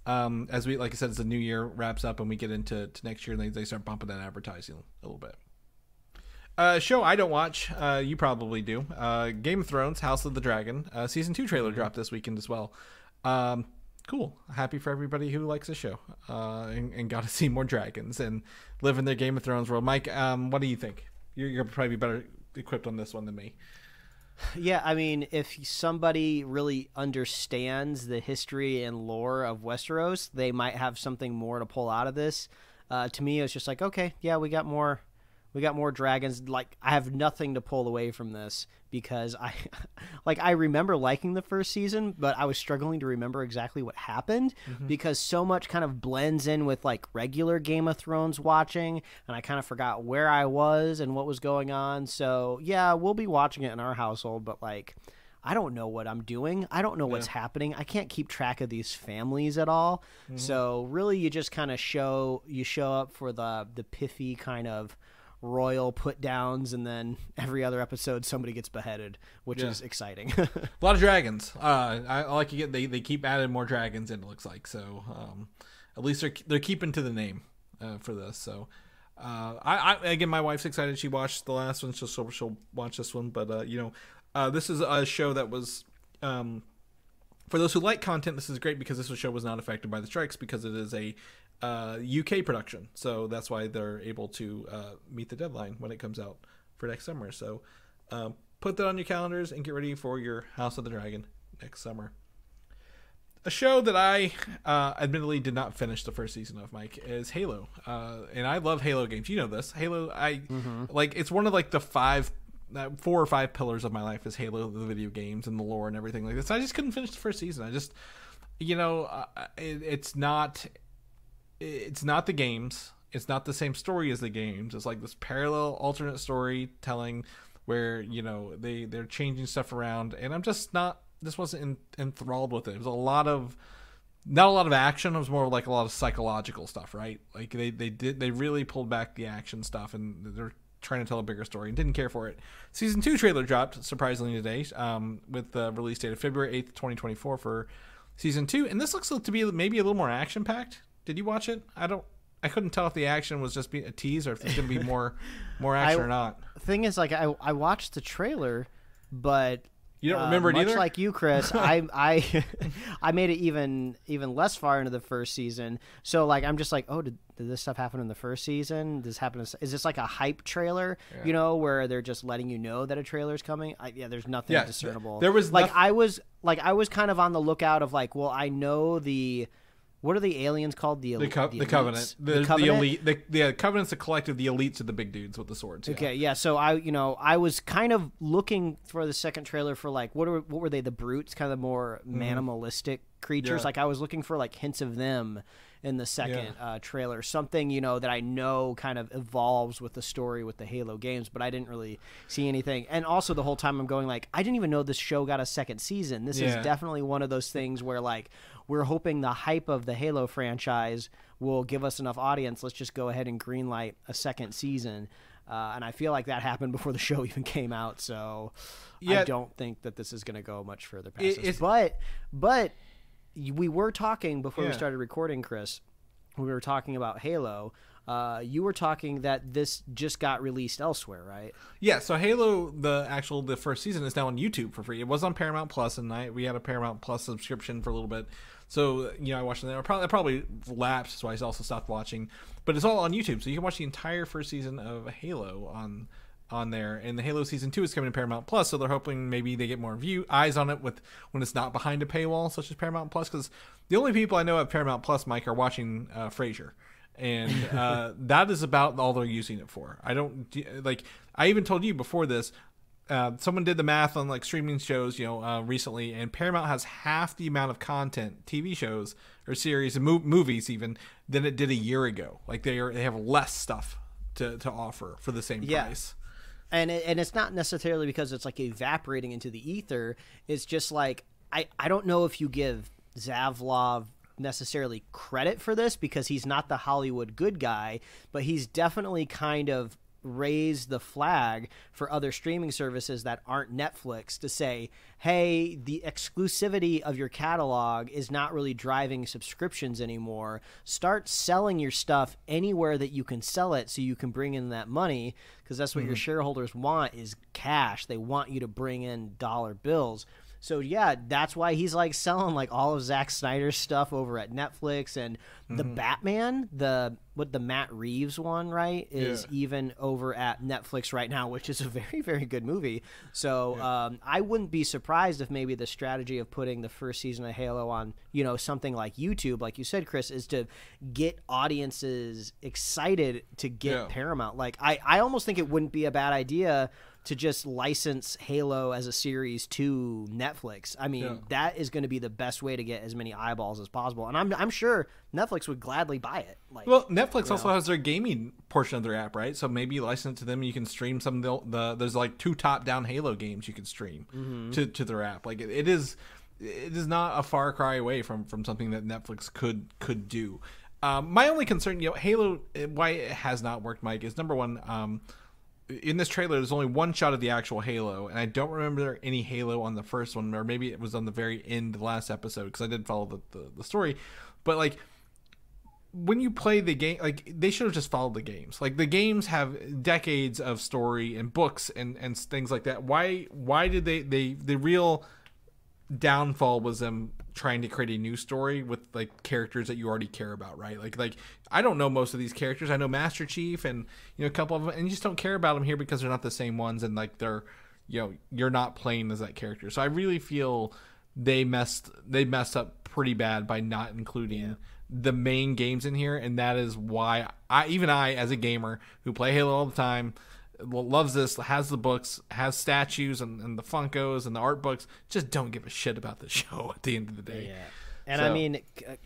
um, as we, like I said, as the new year wraps up and we get into to next year and they, they start bumping that advertising a little bit. Uh, show I don't watch. Uh, you probably do. Uh, Game of Thrones, House of the Dragon, uh, season two trailer mm-hmm. dropped this weekend as well. Um, cool. Happy for everybody who likes the show uh, and, and got to see more dragons and live in their Game of Thrones world. Mike, um, what do you think? You're, you're probably better equipped on this one than me. Yeah, I mean, if somebody really understands the history and lore of Westeros, they might have something more to pull out of this. Uh, to me, it's just like, okay, yeah, we got more. We got more dragons. Like, I have nothing to pull away from this because I, like, I remember liking the first season, but I was struggling to remember exactly what happened mm-hmm. because so much kind of blends in with like regular Game of Thrones watching, and I kind of forgot where I was and what was going on. So yeah, we'll be watching it in our household, but like, I don't know what I'm doing. I don't know yeah. what's happening. I can't keep track of these families at all. Mm-hmm. So really, you just kind of show you show up for the the pithy kind of royal put downs, and then every other episode somebody gets beheaded, which yeah. is exciting. A lot of dragons. Uh, I, I like you get they they keep adding more dragons in. It looks like so. Um, at least they're they're keeping to the name uh, for this. So, uh, I, I again, my wife's excited. She watched the last one, so she'll, she'll watch this one. But uh, you know, uh, this is a show that was. Um, For those who like content, this is great because this show was not affected by the strikes because it is a uh, U K production. So that's why they're able to uh, meet the deadline when it comes out for next summer. So uh, put that on your calendars and get ready for your House of the Dragon next summer. A show that I uh, admittedly did not finish the first season of, Mike, is Halo. Uh, and I love Halo games. You know this. Halo, I mm-hmm. like it's one of like the five... four or five pillars of my life is Halo, the video games, and the lore and everything like this. I just couldn't finish the first season. I just, you know, uh, it, it's not, it's not the games. It's not the same story as the games. It's like this parallel, alternate storytelling where, you know, they, they're changing stuff around. And I'm just not, this wasn't in, enthralled with it. It was a lot of, not a lot of action. It was more like a lot of psychological stuff, right? Like they, they did, they really pulled back the action stuff, and they're trying to tell a bigger story, and didn't care for it. Season two trailer dropped surprisingly today, um, with the release date of February eighth, twenty twenty-four for season two. And this looks to be maybe a little more action packed. Did you watch it? I don't, I couldn't tell if the action was just be a tease or if it's going to be more, more action I, or not. Thing is, like, I, I watched the trailer, but you don't remember uh, it much either? Like you, Chris, I, I, I made it even, even less far into the first season. So like, I'm just like, oh, did, Did this stuff happen in the first season? Does this happen? Is this like a hype trailer? Yeah. You know, where they're just letting you know that a trailer's coming. I, yeah, there's nothing yeah, discernible. There was like nothing. I was like I was kind of on the lookout of like, well, I know the what are the aliens called? The the, co the, the covenant, the, the covenant, the elite, the, the covenant's a collective. The elites are the big dudes with the swords. Yeah. Okay, yeah. So I, you know, I was kind of looking for the second trailer for like what are what were they? The brutes, kind of more mm-hmm. animalistic creatures. Yeah. Like I was looking for like hints of them in the second yeah. uh, trailer, something, you know, that I know kind of evolves with the story with the Halo games, but I didn't really see anything. And also the whole time I'm going like, I didn't even know this show got a second season. This yeah. is definitely one of those things where like, we're hoping the hype of the Halo franchise will give us enough audience. Let's just go ahead and greenlight a second season. Uh, and I feel like that happened before the show even came out, so yeah. I don't think that this is going to go much further past it, this. But, but we were talking before yeah. we started recording, Chris, we were talking about Halo. Uh, you were talking that this just got released elsewhere, right? Yeah, so Halo, the actual the first season, is now on YouTube for free. It was on Paramount Plus, and I, we had a Paramount Plus subscription for a little bit. So, you know, I watched it. I probably, I probably lapsed, so I also stopped watching. But it's all on YouTube, so you can watch the entire first season of Halo on on there. And the Halo Season two is coming to Paramount Plus, so they're hoping maybe they get more view eyes on it with when it's not behind a paywall, such as Paramount Plus. Because the only people I know at Paramount Plus, Mike, are watching uh, Frasier. And uh, that is about all they're using it for. I don't like. I even told you before this. Uh, someone did the math on like streaming shows, you know, uh, recently, and Paramount has half the amount of content, T V shows or series and mo movies, even than it did a year ago. Like they are, they have less stuff to to offer for the same yeah. price. And it, and it's not necessarily because it's like evaporating into the ether. It's just like I I don't know if you give Zavlov necessarily credit for this, because he's not the Hollywood good guy, but he's definitely kind of raised the flag for other streaming services that aren't Netflix to say, hey, the exclusivity of your catalog is not really driving subscriptions anymore. Start selling your stuff anywhere that you can sell it so you can bring in that money, because that's what mm-hmm. your shareholders want is cash. They want you to bring in dollar bills. So, yeah, that's why he's, like, selling, like, all of Zack Snyder's stuff over at Netflix. And the mm-hmm. Batman, the what the Matt Reeves one, right, is yeah. even over at Netflix right now, which is a very, very good movie. So yeah. um, I wouldn't be surprised if maybe the strategy of putting the first season of Halo on, you know, something like YouTube, like you said, Chris, is to get audiences excited to get yeah. Paramount. Like, I, I almost think it wouldn't be a bad idea to just license Halo as a series to Netflix. I mean, yeah. that is going to be the best way to get as many eyeballs as possible. And I'm, I'm sure Netflix would gladly buy it. Like, well, Netflix also know. has their gaming portion of their app, right? So maybe you license it to them. You can stream some of the, the – there's like two top-down Halo games you can stream mm-hmm. to, to their app. Like it, it is it is not a far cry away from, from something that Netflix could, could do. Um, my only concern, you know, Halo, why it has not worked, Mike, is number one um, – in this trailer, there's only one shot of the actual Halo, and I don't remember any Halo on the first one, or maybe it was on the very end of the last episode, because I did follow the, the, the story. But, like, when you play the game, like, they should have just followed the games. Like, the games have decades of story and books and, and things like that. Why why did they, they... The real downfall was them trying to create a new story with, like, characters that you already care about, right? Like, like I don't know most of these characters. I know Master Chief and, you know, a couple of them, and you just don't care about them here because they're not the same ones, and, like, they're, you know, you're not playing as that character. So I really feel they messed they messed up pretty bad by not including yeah. the main games in here, and that is why I, even I, as a gamer who play Halo all the time, loves this, has the books, has statues and, and the Funkos and the art books, just don't give a shit about the show at the end of the day. Yeah. And so. I mean,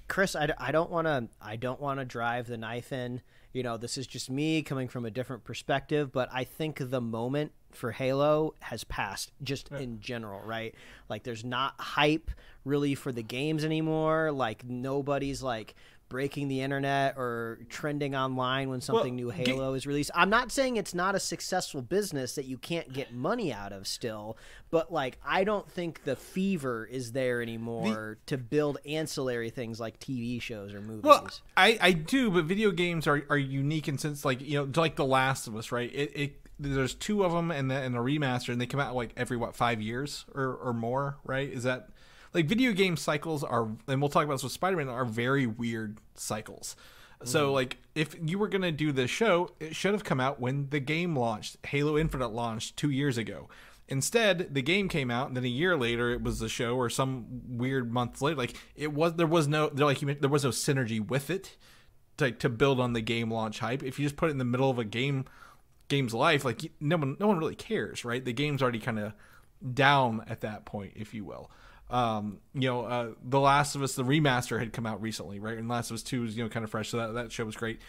Chris, I, I don't want to I don't want to drive the knife in. You know, this is just me coming from a different perspective, but I think the moment for Halo has passed just yeah. in general, right? Like there's not hype really for the games anymore. Like nobody's like breaking the internet or trending online when something well, new Halo is released. I'm not saying it's not a successful business that you can't get money out of still, but like I don't think the fever is there anymore the, to build ancillary things like T V shows or movies. Well, I, I do, but video games are, are unique in sense, like, you know, like The Last of Us, right? It, it there's two of them and, the, and a remaster, and they come out like every what five years or, or more, right? Is that like video game cycles are, and we'll talk about this with Spider-Man, are very weird cycles. Mm-hmm. So like if you were going to do this show, it should have come out when the game launched. Halo Infinite launched two years ago. Instead, the game came out, and then a year later it was the show, or some weird month later. Like it was, there was no, they're like, you meant, there was no synergy with it to, to build on the game launch hype. If you just put it in the middle of a game game's life, like no one, no one really cares, right? The game's already kind of down at that point, if you will. Um, you know, uh, The Last of Us, the remaster had come out recently, right? And Last of Us two is, you know, kind of fresh. So that, that show was great.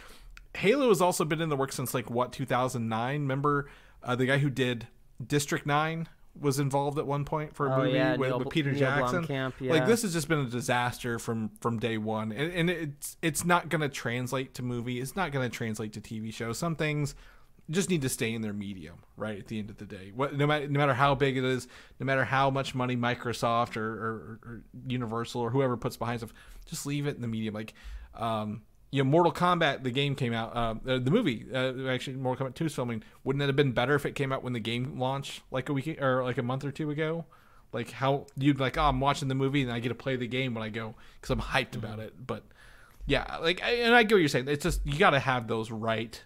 Halo has also been in the works since like what, two thousand nine. Remember uh, the guy who did District nine was involved at one point for a oh, movie yeah, with, Neil, with Peter Neil Jackson. Blomkamp, yeah. Like this has just been a disaster from, from day one. And, and it's, it's not going to translate to movie. It's not going to translate to T V show. Some things just need to stay in their medium, right? At the end of the day, what, no matter no matter how big it is, no matter how much money Microsoft or, or, or Universal or whoever puts behind stuff, just leave it in the medium. Like, um, you know, Mortal Kombat, the game came out, uh, the movie, uh, actually Mortal Kombat two is filming. Wouldn't it have been better if it came out when the game launched, like a week or like a month or two ago? Like, how you'd be like, oh, I'm watching the movie and I get to play the game when I go because I'm hyped about it. But yeah, like, and I get what you're saying. It's just, you got to have those right.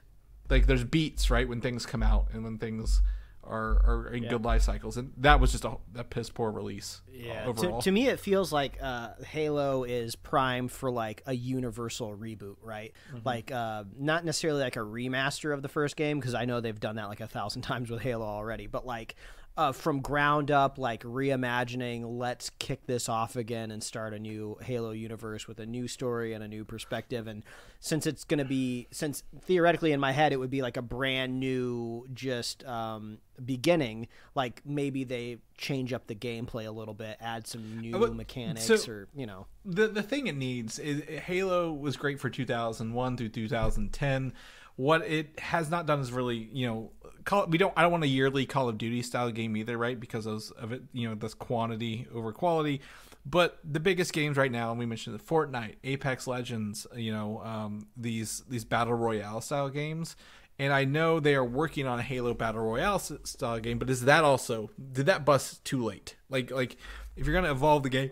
Like, there's beats, right, when things come out and when things are, are in yeah. good life cycles. And that was just a, a piss poor release yeah. overall. To, to me, it feels like uh, Halo is prime for, like, a universal reboot, right? Mm-hmm. Like, uh, not necessarily, like, a remaster of the first game, because I know they've done that, like, a thousand times with Halo already. But, like, uh, from ground up, like, reimagining, let's kick this off again and start a new Halo universe with a new story and a new perspective. And since it's going to be, since theoretically in my head, it would be like a brand new, just um, beginning, like maybe they change up the gameplay a little bit, add some new but, mechanics so or, you know, the, the thing it needs is Halo was great for two thousand one through two thousand ten. What it has not done is really, you know, call, we don't. I don't want a yearly Call of Duty style game either, right? Because those of it, you know, this quantity over quality. But the biggest games right now, and we mentioned the Fortnite, Apex Legends, you know, um, these these battle royale style games. And I know they are working on a Halo battle royale style game, but is that also did that bust too late? Like like if you're gonna evolve the game,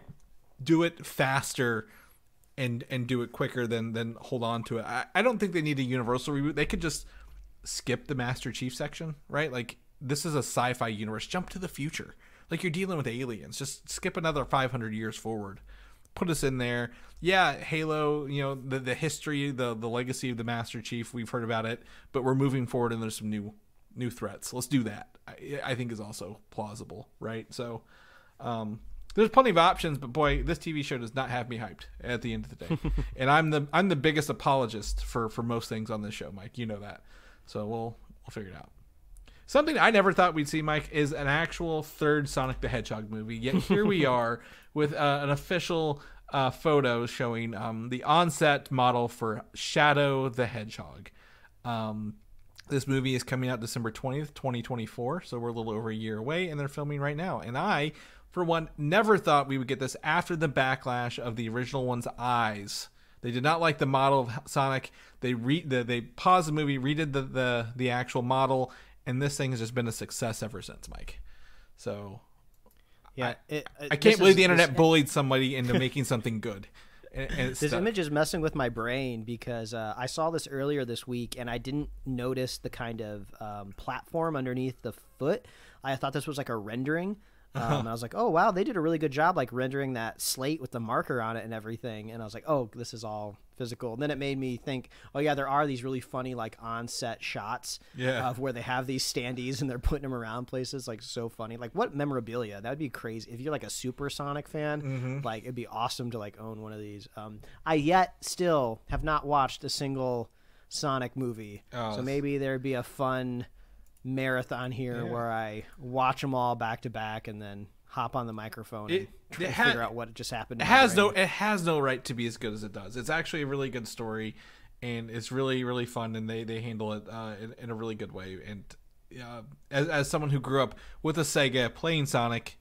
do it faster. And and do it quicker than than hold on to it. I, I don't think they need a universal reboot. They could just skip the Master Chief section, right? Like, this is a sci-fi universe. Jump to the future. Like, you're dealing with aliens. Just skip another five hundred years forward. Put us in there. Yeah, Halo, you know, the, the history, the, the legacy of the Master Chief, we've heard about it, but we're moving forward and there's some new new threats. Let's do that. I, I think is also plausible, right? So, um... there's plenty of options, but boy, this T V show does not have me hyped at the end of the day. And I'm the I'm the biggest apologist for, for most things on this show, Mike. You know that. So we'll we'll figure it out. Something I never thought we'd see, Mike, is an actual third Sonic the Hedgehog movie. Yet here we are with uh, an official uh, photo showing um, the on-set model for Shadow the Hedgehog. Um, this movie is coming out December twentieth, twenty twenty-four. So we're a little over a year away, and they're filming right now. And I... for one, never thought we would get this after the backlash of the original one's eyes. They did not like the model of Sonic. They re the, they paused the movie, redid the, the the actual model, and this thing has just been a success ever since, Mike. So, yeah, I, it, it, I can't believe is, the internet this, bullied somebody into making something good. And, and this stuck. Image is messing with my brain because uh, I saw this earlier this week and I didn't notice the kind of um, platform underneath the foot. I thought this was like a rendering. Uh-huh. Um, I was like, oh, wow, they did a really good job, like, rendering that slate with the marker on it and everything. And I was like, oh, this is all physical. And then it made me think, oh, yeah, there are these really funny, like, on-set shots yeah. of where they have these standees and they're putting them around places. Like, so funny. Like, what memorabilia? That would be crazy. If you're, like, a Super Sonic fan, mm-hmm. like, it'd be awesome to, like, own one of these. Um, I yet still have not watched a single Sonic movie. Oh, so maybe there'd be a fun... marathon here yeah. where I watch them all back to back and then hop on the microphone it, and try to figure out what just happened. It has no, it has no right to be as good as it does. It's actually a really good story and it's really, really fun. And they, they handle it uh, in, in a really good way. And uh, as, as someone who grew up with a Sega playing Sonic,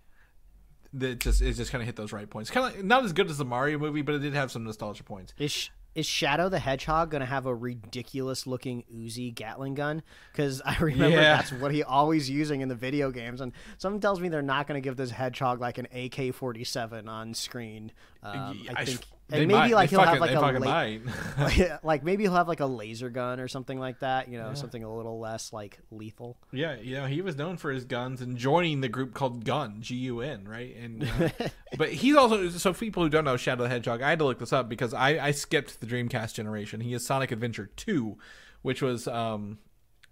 that just, it just kind of hit those right points. Kind of like, not as good as the Mario movie, but it did have some nostalgia points. Ish. Is Shadow the Hedgehog going to have a ridiculous-looking Uzi Gatling gun? Because I remember yeah. that's what he always using in the video games. And someone tells me they're not going to give this hedgehog, like, an A K forty-seven on screen. Um, I, I think... And maybe might. Like they he'll fucking, have like a la like maybe he'll have like a laser gun or something like that, you know, yeah. something a little less like lethal. Yeah, you know, he was known for his guns and joining the group called Gun, G U N, right? And uh, but he's also so people who don't know Shadow the Hedgehog, I had to look this up because I, I skipped the Dreamcast generation. He is Sonic Adventure two, which was um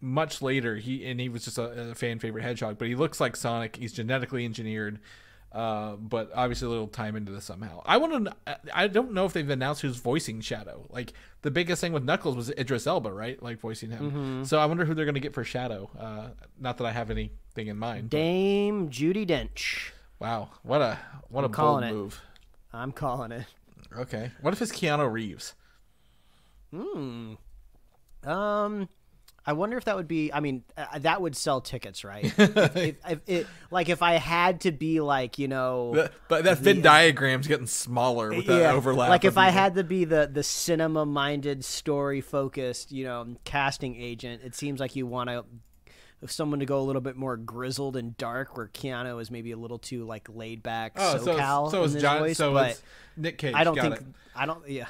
much later. He and he was just a, a fan favorite hedgehog, but he looks like Sonic. He's genetically engineered. Uh, but obviously a little time into this somehow. I want to. I don't know if they've announced who's voicing Shadow. Like the biggest thing with Knuckles was Idris Elba, right? Like voicing him. Mm-hmm. So I wonder who they're going to get for Shadow. Uh, not that I have anything in mind. But... Dame Judi Dench. Wow, what a what I'm a bold it. move. I'm calling it. Okay, what if it's Keanu Reeves? Hmm. Um, I wonder if that would be, I mean, uh, that would sell tickets, right? if, if, if it, like if I had to be like, you know. The, but that Venn diagram's getting smaller with that yeah, overlap. Like if I people. had to be the, the cinema-minded, story-focused, you know, casting agent, it seems like you want to, someone to go a little bit more grizzled and dark, where Keanu is maybe a little too like laid back. Oh, SoCal so is so John. Voice, so it's Nick Cage. I don't Got think. It. I don't. Yeah.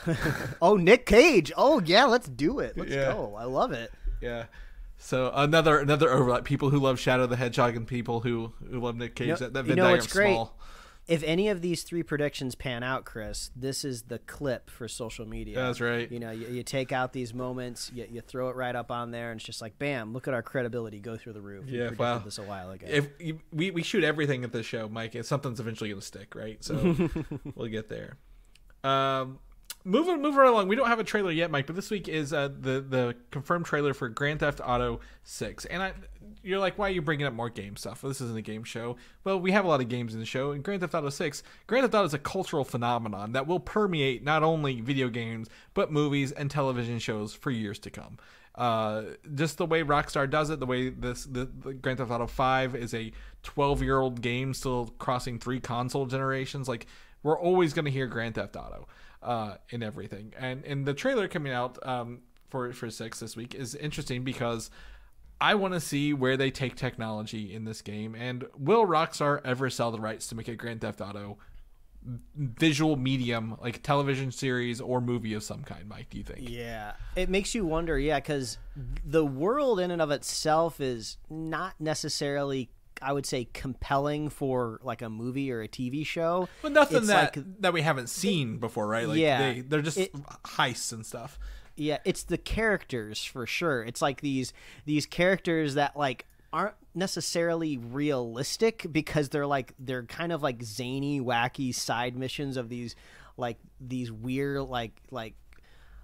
Oh, Nick Cage. Oh yeah, let's do it. Let's yeah. go. I love it. Yeah. So another another overlap. People who love Shadow the Hedgehog and people who who love Nick Cage. You know, that that Venn diagram's small. If any of these three predictions pan out, Chris, this is the clip for social media. That's right. You know, you, you take out these moments, you, you throw it right up on there, and it's just like, bam, look at our credibility go through the roof. Yeah, we predicted wow. this a while ago. If you, we, we shoot everything at this show, Mike. Something's eventually going to stick, right? So we'll get there. Um, moving, moving right along. We don't have a trailer yet, Mike, but this week is uh, the, the confirmed trailer for Grand Theft Auto six. And I... You're like, why are you bringing up more game stuff? Well, this isn't a game show. Well, we have a lot of games in the show. And Grand Theft Auto six, Grand Theft Auto is a cultural phenomenon that will permeate not only video games, but movies and television shows for years to come. Uh, just the way Rockstar does it, the way this the, the Grand Theft Auto five is a twelve-year-old game still crossing three console generations. Like, we're always going to hear Grand Theft Auto uh, in everything. And, and the trailer coming out um, for, for six this week is interesting because... I want to see where they take technology in this game, and will Rockstar ever sell the rights to make a Grand Theft Auto visual medium, like television series or movie of some kind, Mike, do you think? Yeah, it makes you wonder, yeah, because the world in and of itself is not necessarily, I would say, compelling for like a movie or a T V show. Well, nothing it's that like, that we haven't seen it, before, right? Like, yeah. They, they're just it, heists and stuff. Yeah, it's the characters for sure. It's like these these characters that like aren't necessarily realistic because they're like they're kind of like zany, wacky side missions of these like these weird like like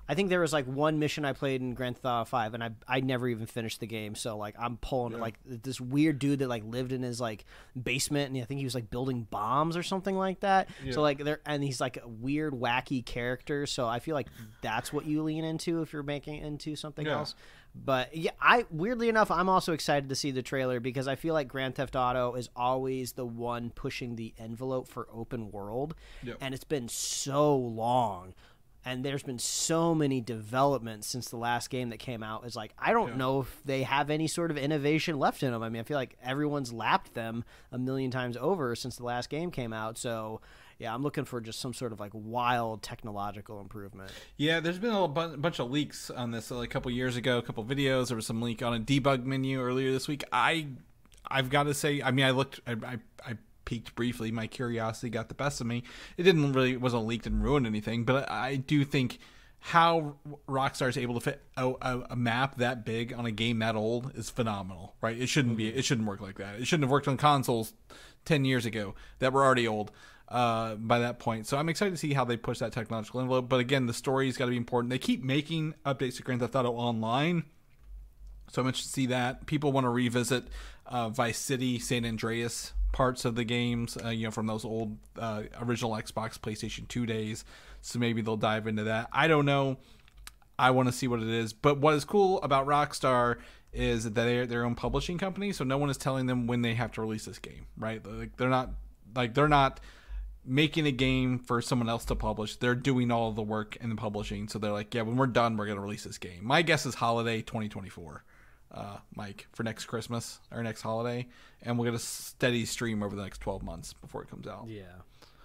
I think there was like one mission I played in Grand Theft Auto five and I I never even finished the game. So like I'm pulling yeah. like this weird dude that like lived in his like basement and I think he was like building bombs or something like that. Yeah. So like there and he's like a weird wacky character. So I feel like that's what you lean into if you're making into something yeah. else. But yeah, I weirdly enough, I'm also excited to see the trailer because I feel like Grand Theft Auto is always the one pushing the envelope for open world. Yeah. And it's been so long. And there's been so many developments since the last game that came out. It's like, I don't yeah. know if they have any sort of innovation left in them. I mean, I feel like everyone's lapped them a million times over since the last game came out. So, yeah, I'm looking for just some sort of, like, wild technological improvement. Yeah, there's been a b bunch of leaks on this like, a couple years ago, a couple videos. There was some leak on a debug menu earlier this week. I, I've got to say, I mean, I looked – I, I, I peaked briefly. My curiosity got the best of me. It didn't really wasn't leaked and ruined anything, but I do think how Rockstar is able to fit a, a, a map that big on a game that old is phenomenal, right? It shouldn't be. It shouldn't work like that. It shouldn't have worked on consoles ten years ago that were already old uh, by that point. So I'm excited to see how they push that technological envelope. But again, the story's got to be important. They keep making updates to Grand Theft Auto Online. So I'm interested to see that. People want to revisit uh, Vice City, San Andreas parts of the games, uh, you know, from those old uh, original Xbox, PlayStation two days. So maybe they'll dive into that. I don't know. I want to see what it is. But what is cool about Rockstar is that they're their own publishing company, so no one is telling them when they have to release this game, right? Like they're not, like they're not making a game for someone else to publish. They're doing all the work in the publishing, so they're like, yeah, when we're done, we're gonna release this game. My guess is holiday twenty twenty-four. Uh, Mike, for next Christmas or next holiday, and we'll get a steady stream over the next twelve months before it comes out. Yeah,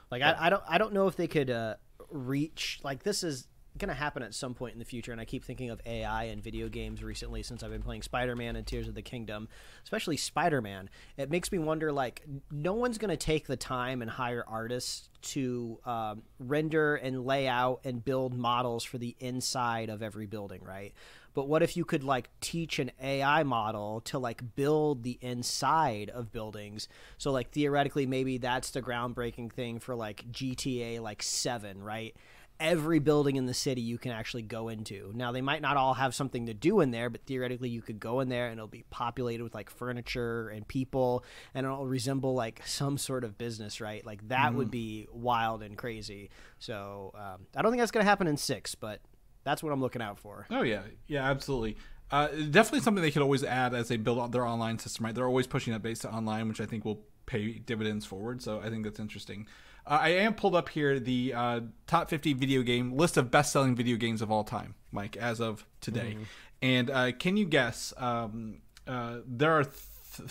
like but, I, I don't, I don't know if they could uh, reach. Like this is gonna happen at some point in the future, and I keep thinking of A I and video games recently since I've been playing Spider-Man and Tears of the Kingdom, especially Spider-Man. It makes me wonder, like, no one's gonna take the time and hire artists to um, render and lay out and build models for the inside of every building, right? But what if you could like teach an A I model to like build the inside of buildings? So like theoretically, maybe that's the groundbreaking thing for like G T A like seven, right? Every building in the city you can actually go into. Now they might not all have something to do in there, but theoretically you could go in there and it'll be populated with like furniture and people and it'll resemble like some sort of business, right? Like that mm-hmm. would be wild and crazy. So um, I don't think that's going to happen in six, but that's what I'm looking out for. Oh yeah, yeah, absolutely. Uh, definitely something they could always add as they build their online system, right? They're always pushing that base to online, which I think will pay dividends forward. So I think that's interesting. Uh, I am pulled up here the uh, top fifty video game list of best-selling video games of all time, Mike, as of today. Mm-hmm. And uh, can you guess? Um, uh, there are th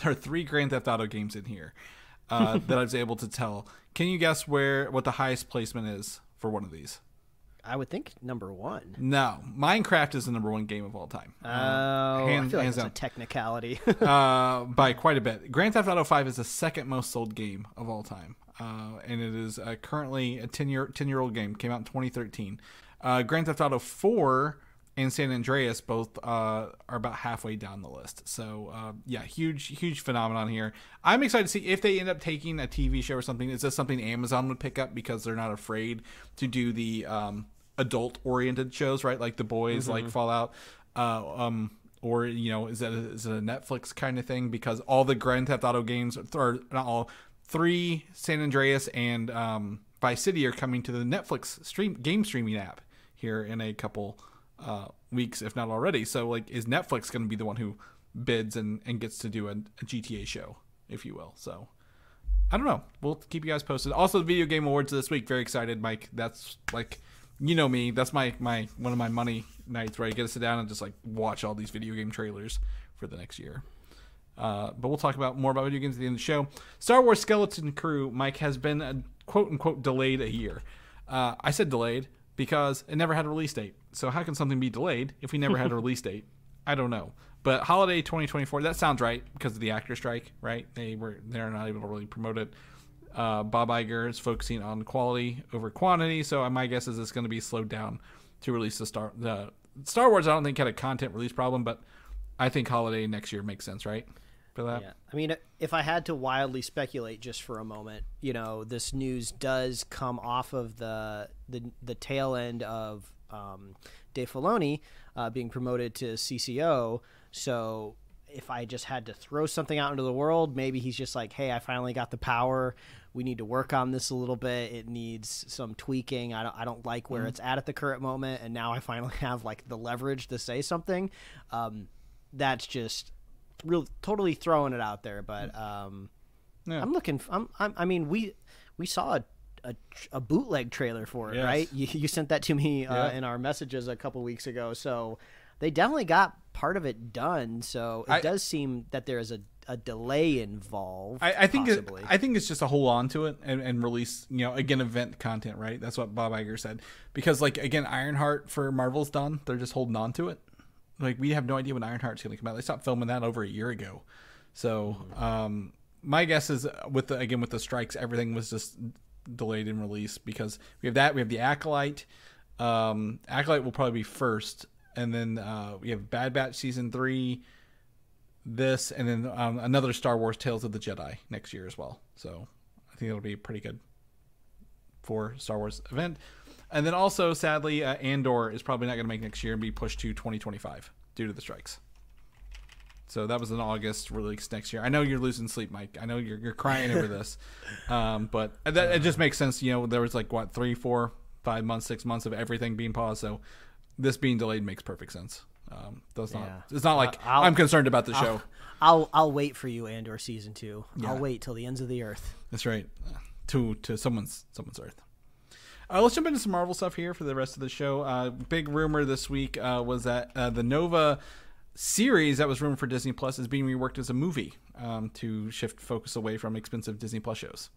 there are three Grand Theft Auto games in here uh, that I was able to tell. Can you guess where what the highest placement is for one of these? I would think number one. No, Minecraft is the number one game of all time. Oh, uh, hand, I feel like it's a technicality. uh, by quite a bit. Grand Theft Auto five is the second most sold game of all time, uh, and it is uh, currently a ten year old game. Came out in twenty thirteen. Uh, Grand Theft Auto four and San Andreas both uh, are about halfway down the list. So uh, yeah, huge, huge phenomenon here. I'm excited to see if they end up taking a T V show or something. Is this something Amazon would pick up because they're not afraid to do the um, adult-oriented shows, right? Like The Boys, mm-hmm. like Fallout, uh, um, or you know, is that a, is it a Netflix kind of thing? Because all the Grand Theft Auto games, or not all, three San Andreas and um, Vice City are coming to the Netflix stream game streaming app here in a couple. Uh, weeks, if not already. So, like, is Netflix going to be the one who bids and, and gets to do a, a G T A show, if you will? So, I don't know. We'll keep you guys posted. Also, the Video Game Awards this week. Very excited, Mike. That's, like, you know me. That's my, my one of my money nights where I get to sit down and just, like, watch all these video game trailers for the next year. Uh, but we'll talk about more about video games at the end of the show. Star Wars Skeleton Crew, Mike, has been, a, quote-unquote, delayed a year. Uh, I said delayed. Because it never had a release date. So how can something be delayed if we never had a release date? I don't know. But holiday twenty twenty-four, that sounds right because of the actor strike, right? They were they're not able to really promote it. Uh, Bob Iger is focusing on quality over quantity. So my guess is it's going to be slowed down to release the Star the Star Wars. I don't think had a content release problem, but I think holiday next year makes sense, right? For that. Yeah. I mean, if I had to wildly speculate just for a moment, you know, this news does come off of the the, the tail end of um, Dave Filoni uh, being promoted to C C O. So if I just had to throw something out into the world, maybe he's just like, hey, I finally got the power. We need to work on this a little bit. It needs some tweaking. I don't, I don't like where mm-hmm. it's at at the current moment. And now I finally have like the leverage to say something. Um, that's just... real totally throwing it out there, but um yeah. I'm looking I'm, I'm I mean we we saw a a, a bootleg trailer for it, yes. right? You, you sent that to me uh, yeah. in our messages a couple weeks ago, so they definitely got part of it done, so it I, does seem that there is a, a delay involved. I, I think it, I think it's just a hold on to it and, and release, you know, again, event content, right? That's what Bob Iger said, because like again, Ironheart for Marvel's done, they're just holding on to it. Like, we have no idea when Ironheart's going to come out. They stopped filming that over a year ago. So, um, my guess is, with the, again, with the strikes, everything was just delayed in release because we have that. We have The Acolyte. Um, Acolyte will probably be first. And then uh, we have Bad Batch Season three, this, and then um, another Star Wars Tales of the Jedi next year as well. So, I think it'll be pretty good for Star Wars event. And then also, sadly, uh, Andor is probably not going to make next year and be pushed to twenty twenty-five due to the strikes. So that was in August release next year. I know you're losing sleep, Mike. I know you're, you're crying over this. Um, but that, it just makes sense. You know, there was like, what, three, four, five months, six months of everything being paused. So this being delayed makes perfect sense. Um, does yeah. not, it's not like I'll, I'm concerned about the I'll, show. I'll I'll wait for you, Andor Season two. Yeah. I'll wait till the ends of the earth. That's right. To, to someone's, someone's earth. Uh, let's jump into some Marvel stuff here for the rest of the show. Uh, big rumor this week uh, was that uh, the Nova series that was rumored for Disney Plus is being reworked as a movie um, to shift focus away from expensive Disney Plus shows.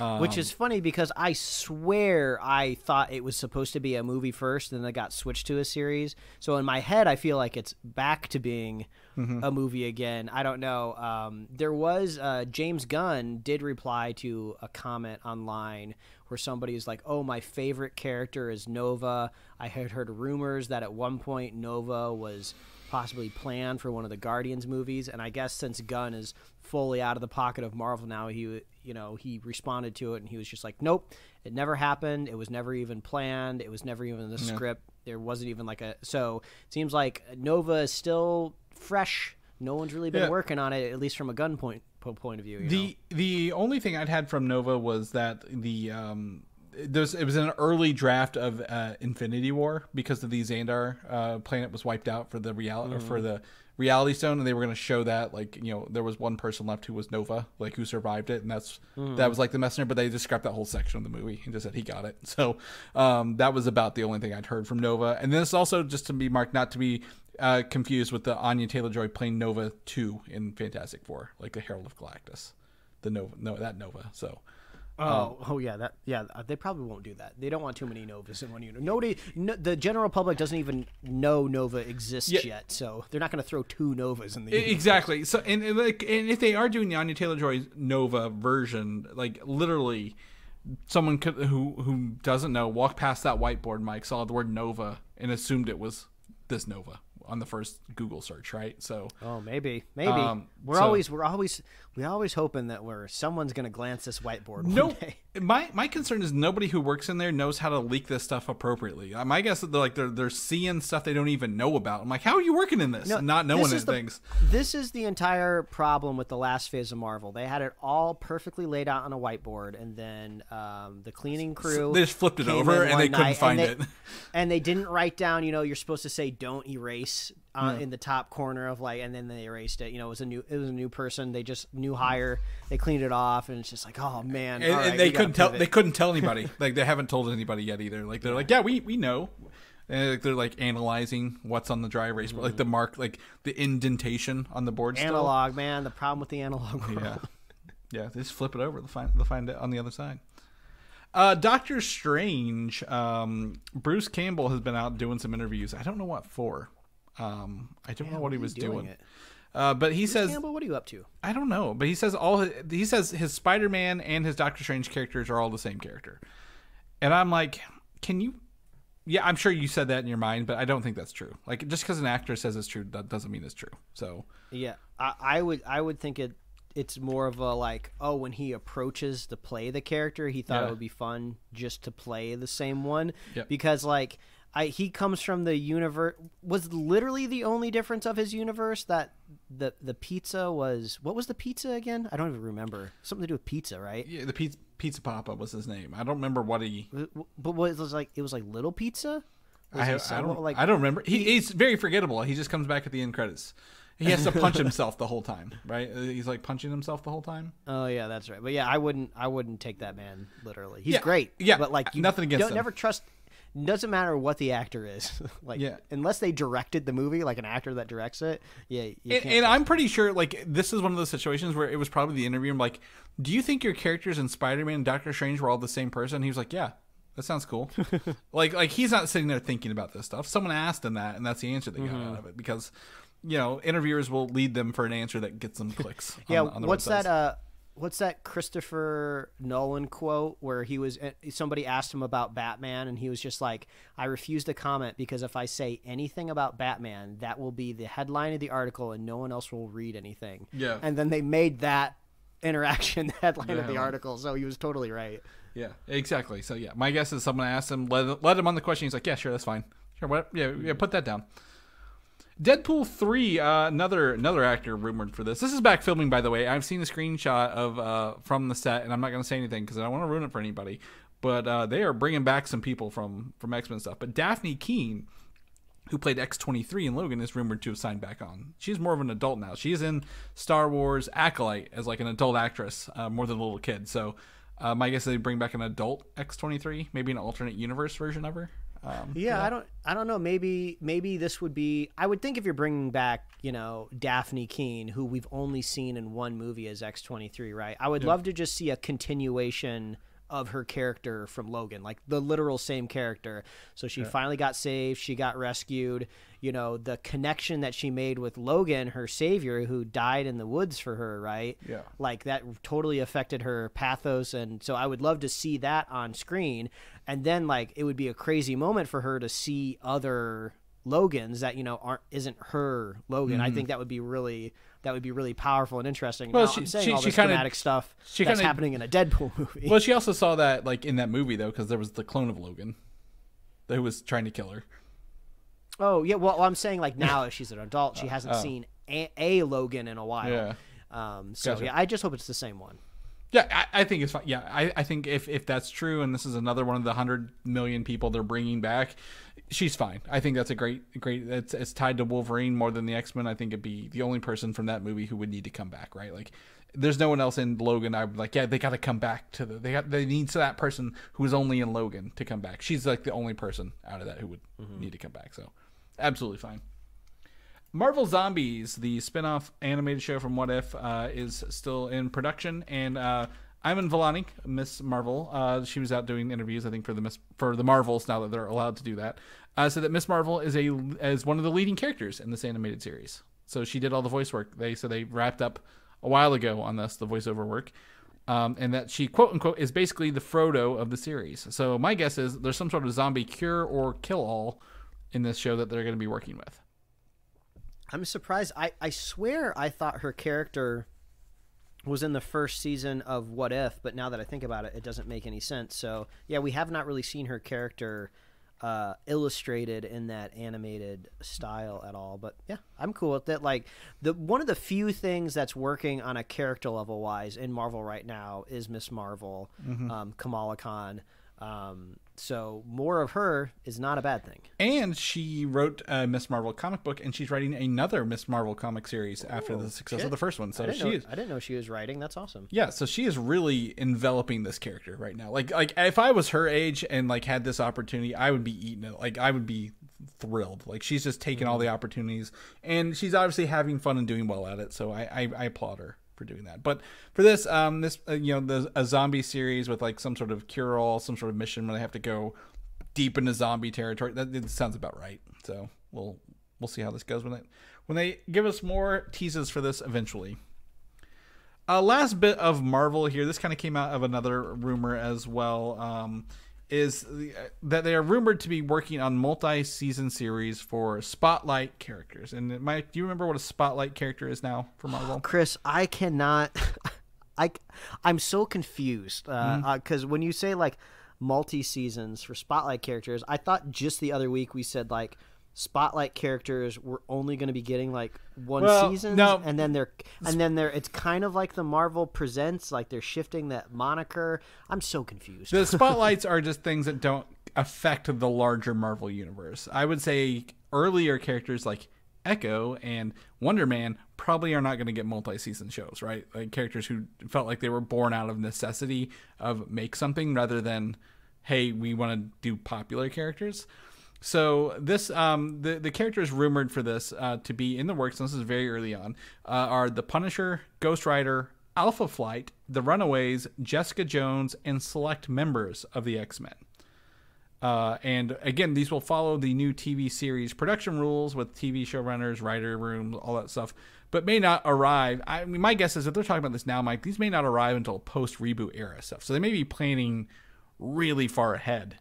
Um, Which is funny because I swear I thought it was supposed to be a movie first, and then it got switched to a series. So in my head, I feel like it's back to being mm-hmm. a movie again. I don't know. Um, there was uh, James Gunn did reply to a comment online where somebody is like, oh, my favorite character is Nova. I had heard rumors that at one point Nova was possibly planned for one of the Guardians movies. And I guess since Gunn is fully out of the pocket of Marvel now, he, you know, he responded to it and he was just like, nope, it never happened. It was never even planned. It was never even in the yeah. script. There wasn't even like a, so it seems like Nova is still fresh. No one's really been yeah. working on it, at least from a Gunn point. point of view. You the know? The only thing I'd had from Nova was that the um there's it was an early draft of uh, Infinity War because of the Xandar uh, planet was wiped out for the reality mm. or for the reality stone, and they were going to show that, like, you know, there was one person left who was Nova, like, who survived it, and that's mm. that was like the messenger. But they just scrapped that whole section of the movie and just said he got it. So um, that was about the only thing I'd heard from Nova. And then it's also just to be marked, not to be uh, confused with the Anya Taylor-Joy playing Nova two in Fantastic Four, like the Herald of Galactus, the Nova, no, that Nova. So. Oh, um, oh yeah, that yeah. They probably won't do that. They don't want too many Novas in one universe. Nobody, no, the general public doesn't even know Nova exists yeah. yet, so they're not going to throw two Novas in the universe. Exactly. So, and, and like, and if they are doing the Anya Taylor-Joy Nova version, like literally, someone could, who who doesn't know walked past that whiteboard, Mike, saw the word Nova and assumed it was this Nova on the first Google search, right? So oh, maybe, maybe um, we're so, always we're always we always hoping that we're someone's gonna glance this whiteboard. No, one day. my my concern is nobody who works in there knows how to leak this stuff appropriately. My guess is they're like they're they're seeing stuff they don't even know about. I'm like, how are you working in this? No, and not knowing these things. This is the entire problem with the last phase of Marvel. They had it all perfectly laid out on a whiteboard, and then um, the cleaning crew so they just flipped it over and they night, couldn't find and they, it. And they didn't write down, you know, you're supposed to say don't erase. Uh, yeah. In the top corner of like, and then they erased it. You know, it was a new, it was a new person. They just new hire. They cleaned it off, and it's just like, oh man. And, right, and they couldn't tell. They couldn't tell anybody. Like they haven't told anybody yet either. Like they're yeah. like, yeah, we we know. And they're like analyzing what's on the dry erase board, mm. like the mark, like the indentation on the board. Analog still. man, the problem with the analog world. Yeah, yeah. They just flip it over. They'll find they'll find it on the other side. Uh, Doctor Strange, um, Bruce Campbell has been out doing some interviews. I don't know what for. Um, I don't yeah, know what he was doing, doing. Uh, but he Bruce says, Campbell, what are you up to? I don't know, but he says all his, he says his Spider-Man and his Doctor Strange characters are all the same character. And I'm like, can you, yeah, I'm sure you said that in your mind, but I don't think that's true. Like just because an actor says it's true, that doesn't mean it's true. So yeah, I, I would, I would think it, it's more of a like, oh, when he approaches to play the character, he thought yeah. it would be fun just to play the same one yep. because like, I, he comes from the universe. Was literally the only difference of his universe that the the pizza was. What was the pizza again? I don't even remember. Something to do with pizza, right? Yeah, the pizza pizza Papa was his name. I don't remember what he. But what it was like? It was like Little Pizza. I, have, I don't like. I don't remember. He, he's very forgettable. He just comes back at the end credits. He has to punch himself the whole time, right? He's like punching himself the whole time. Oh yeah, that's right. But yeah, I wouldn't. I wouldn't take that man literally. He's yeah, great. Yeah, but like you nothing against. Don't him. Never trust. Doesn't matter what the actor is, like yeah. unless they directed the movie, like an actor that directs it. Yeah, you and, can't and I'm pretty sure like this is one of those situations where it was probably the interview. I'm like, do you think your characters in Spider-Man and Doctor Strange were all the same person? He was like, yeah, that sounds cool. like like he's not sitting there thinking about this stuff. Someone asked him that, and that's the answer they got mm-hmm. out of it because you know interviewers will lead them for an answer that gets them clicks. yeah, on, on the what's websites. that? Uh, What's that Christopher Nolan quote where he was somebody asked him about Batman and he was just like, I refuse to comment because if I say anything about Batman, that will be the headline of the article and no one else will read anything. Yeah. And then they made that interaction the headline yeah. of the article. So he was totally right. Yeah, exactly. So, yeah, my guess is someone asked him, led, led him on the question. He's like, yeah, sure, that's fine. Sure, what? Yeah, yeah, put that down. Deadpool three, uh, another another actor rumored for this. This is back filming, by the way. I've seen a screenshot of uh, from the set, and I'm not going to say anything because I don't want to ruin it for anybody. But uh, they are bringing back some people from from X-Men stuff. But Daphne Keane, who played X twenty-three in Logan, is rumored to have signed back on. She's more of an adult now. She's in Star Wars Acolyte as like an adult actress, uh, more than a little kid. So um, I guess they bring back an adult X twenty-three, maybe an alternate universe version of her. Um, yeah, yeah, I don't, I don't know. Maybe, maybe this would be. I would think if you're bringing back, you know, Daphne Keane, who we've only seen in one movie as X twenty-three, right? I would yeah. love to just see a continuation of her character from Logan, like the literal same character. So she yeah. finally got saved. She got rescued. You know, the connection that she made with Logan, her savior, who died in the woods for her, right? Yeah. Like that totally affected her pathos. And so I would love to see that on screen. And then like it would be a crazy moment for her to see other Logans that, you know, aren't isn't her Logan. Mm-hmm. I think that would be really that would be really powerful and interesting. Well, now, she, I'm saying she, all this dramatic stuff she that's kinda, happening in a Deadpool movie. Well, she also saw that like in that movie, though, because there was the clone of Logan who was trying to kill her. Oh, yeah. Well, I'm saying like now she's an adult. She hasn't uh, uh, seen a, a Logan in a while. Yeah. Um, so, gotcha. yeah, I just hope it's the same one. Yeah, I, I think it's fine. Yeah, I, I think if, if that's true, and this is another one of the one hundred million people they're bringing back, she's fine. I think that's a great, great. It's, it's tied to Wolverine more than the X-Men. I think it'd be the only person from that movie who would need to come back, right? Like, there's no one else in Logan. I'd be like, yeah, they got to come back to the, they got, they need to that person who was only in Logan to come back. She's like the only person out of that who would mm-hmm. need to come back. So, absolutely fine. Marvel Zombies, the spin-off animated show from What If, uh, is still in production, and uh, Ayman Velani, Miss Marvel, uh, she was out doing interviews, I think, for the Miss, for the Marvels now that they're allowed to do that. Uh, so that Miss Marvel is a as one of the leading characters in this animated series. So she did all the voice work. They so they wrapped up a while ago on this the voiceover work, um, and that she quote unquote is basically the Frodo of the series. So my guess is there's some sort of zombie cure or kill all in this show that they're going to be working with. I'm surprised. I, I swear I thought her character was in the first season of What If, but now that I think about it, it doesn't make any sense. So, yeah, we have not really seen her character uh, illustrated in that animated style at all. But, yeah, I'm cool with that. Like, the one of the few things that's working on a character level-wise in Marvel right now is Miss Marvel, mm-hmm. um, Kamala Khan. Um, so more of her is not a bad thing. And she wrote a Miss Marvel comic book, and she's writing another Miss Marvel comic series Ooh, after the success shit. of the first one. So I she know, is, I didn't know she was writing. That's awesome. Yeah. So she is really enveloping this character right now. Like, like if I was her age and like had this opportunity, I would be eating it. Like I would be thrilled. Like she's just taking mm-hmm. all the opportunities, and she's obviously having fun and doing well at it. So I, I, I applaud her for doing that. But for this um this uh, you know the a zombie series with like some sort of cure-all, some sort of mission where they have to go deep into zombie territory, that, that sounds about right. So we'll we'll see how this goes when they when they give us more teases for this eventually. Uh last bit of Marvel here, this kind of came out of another rumor as well, um is the, uh, that they are rumored to be working on multi-season series for Spotlight characters. And Mike, do you remember what a Spotlight character is now for Marvel? Oh, Chris, I cannot. I, I'm so confused because uh, mm-hmm. uh, when you say like multi-seasons for Spotlight characters, I thought just the other week we said like Spotlight characters were only going to be getting like one well, season, no. and then they're and then they're it's kind of like the Marvel Presents, like they're shifting that moniker. I'm so confused. The Spotlights are just things that don't affect the larger Marvel universe. I would say earlier characters like Echo and Wonder Man probably are not going to get multi-season shows, right? Like characters who felt like they were born out of necessity of make something rather than, hey, we want to do popular characters. So this, um, the, the characters rumored for this uh, to be in the works, and this is very early on, uh, are the Punisher, Ghost Rider, Alpha Flight, the Runaways, Jessica Jones, and select members of the X-Men. Uh, and again, these will follow the new T V series production rules with T V showrunners, writer rooms, all that stuff, but may not arrive. I mean, my guess is if they're talking about this now, Mike, these may not arrive until post-reboot era stuff. So they may be planning really far ahead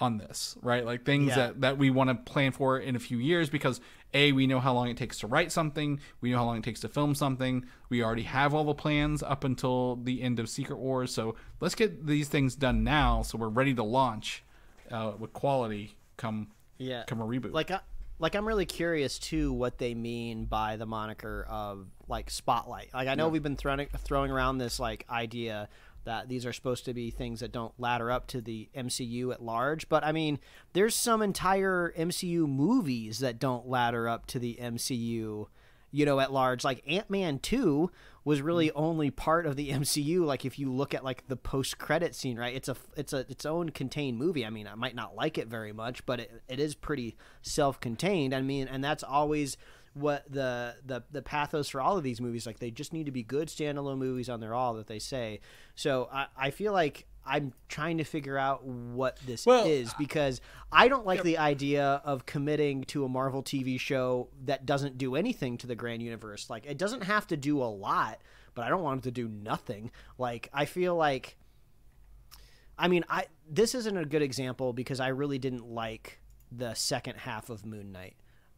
on this, right? Like things yeah. that, that we want to plan for in a few years because A, we know how long it takes to write something. We know how long it takes to film something. We already have all the plans up until the end of Secret Wars. So let's get these things done now so we're ready to launch uh, with quality come, yeah. come a reboot. Like, I, like I'm really curious too what they mean by the moniker of like Spotlight. Like I know yeah. we've been throwing, throwing around this like idea that these are supposed to be things that don't ladder up to the M C U at large. But, I mean, there's some entire M C U movies that don't ladder up to the M C U, you know, at large. Like, Ant-Man two was really only part of the M C U. Like, if you look at, like, the post-credit scene, right? It's a it's a its own contained movie. I mean, I might not like it very much, but it, it is pretty self-contained. I mean, and that's always what the, the the pathos for all of these movies, like they just need to be good standalone movies on their all that they say. So I, I feel like I'm trying to figure out what this well, is because I don't like yeah. the idea of committing to a Marvel T V show that doesn't do anything to the grand universe. Like it doesn't have to do a lot, but I don't want it to do nothing. Like I feel like, I mean, I this isn't a good example because I really didn't like the second half of Moon Knight.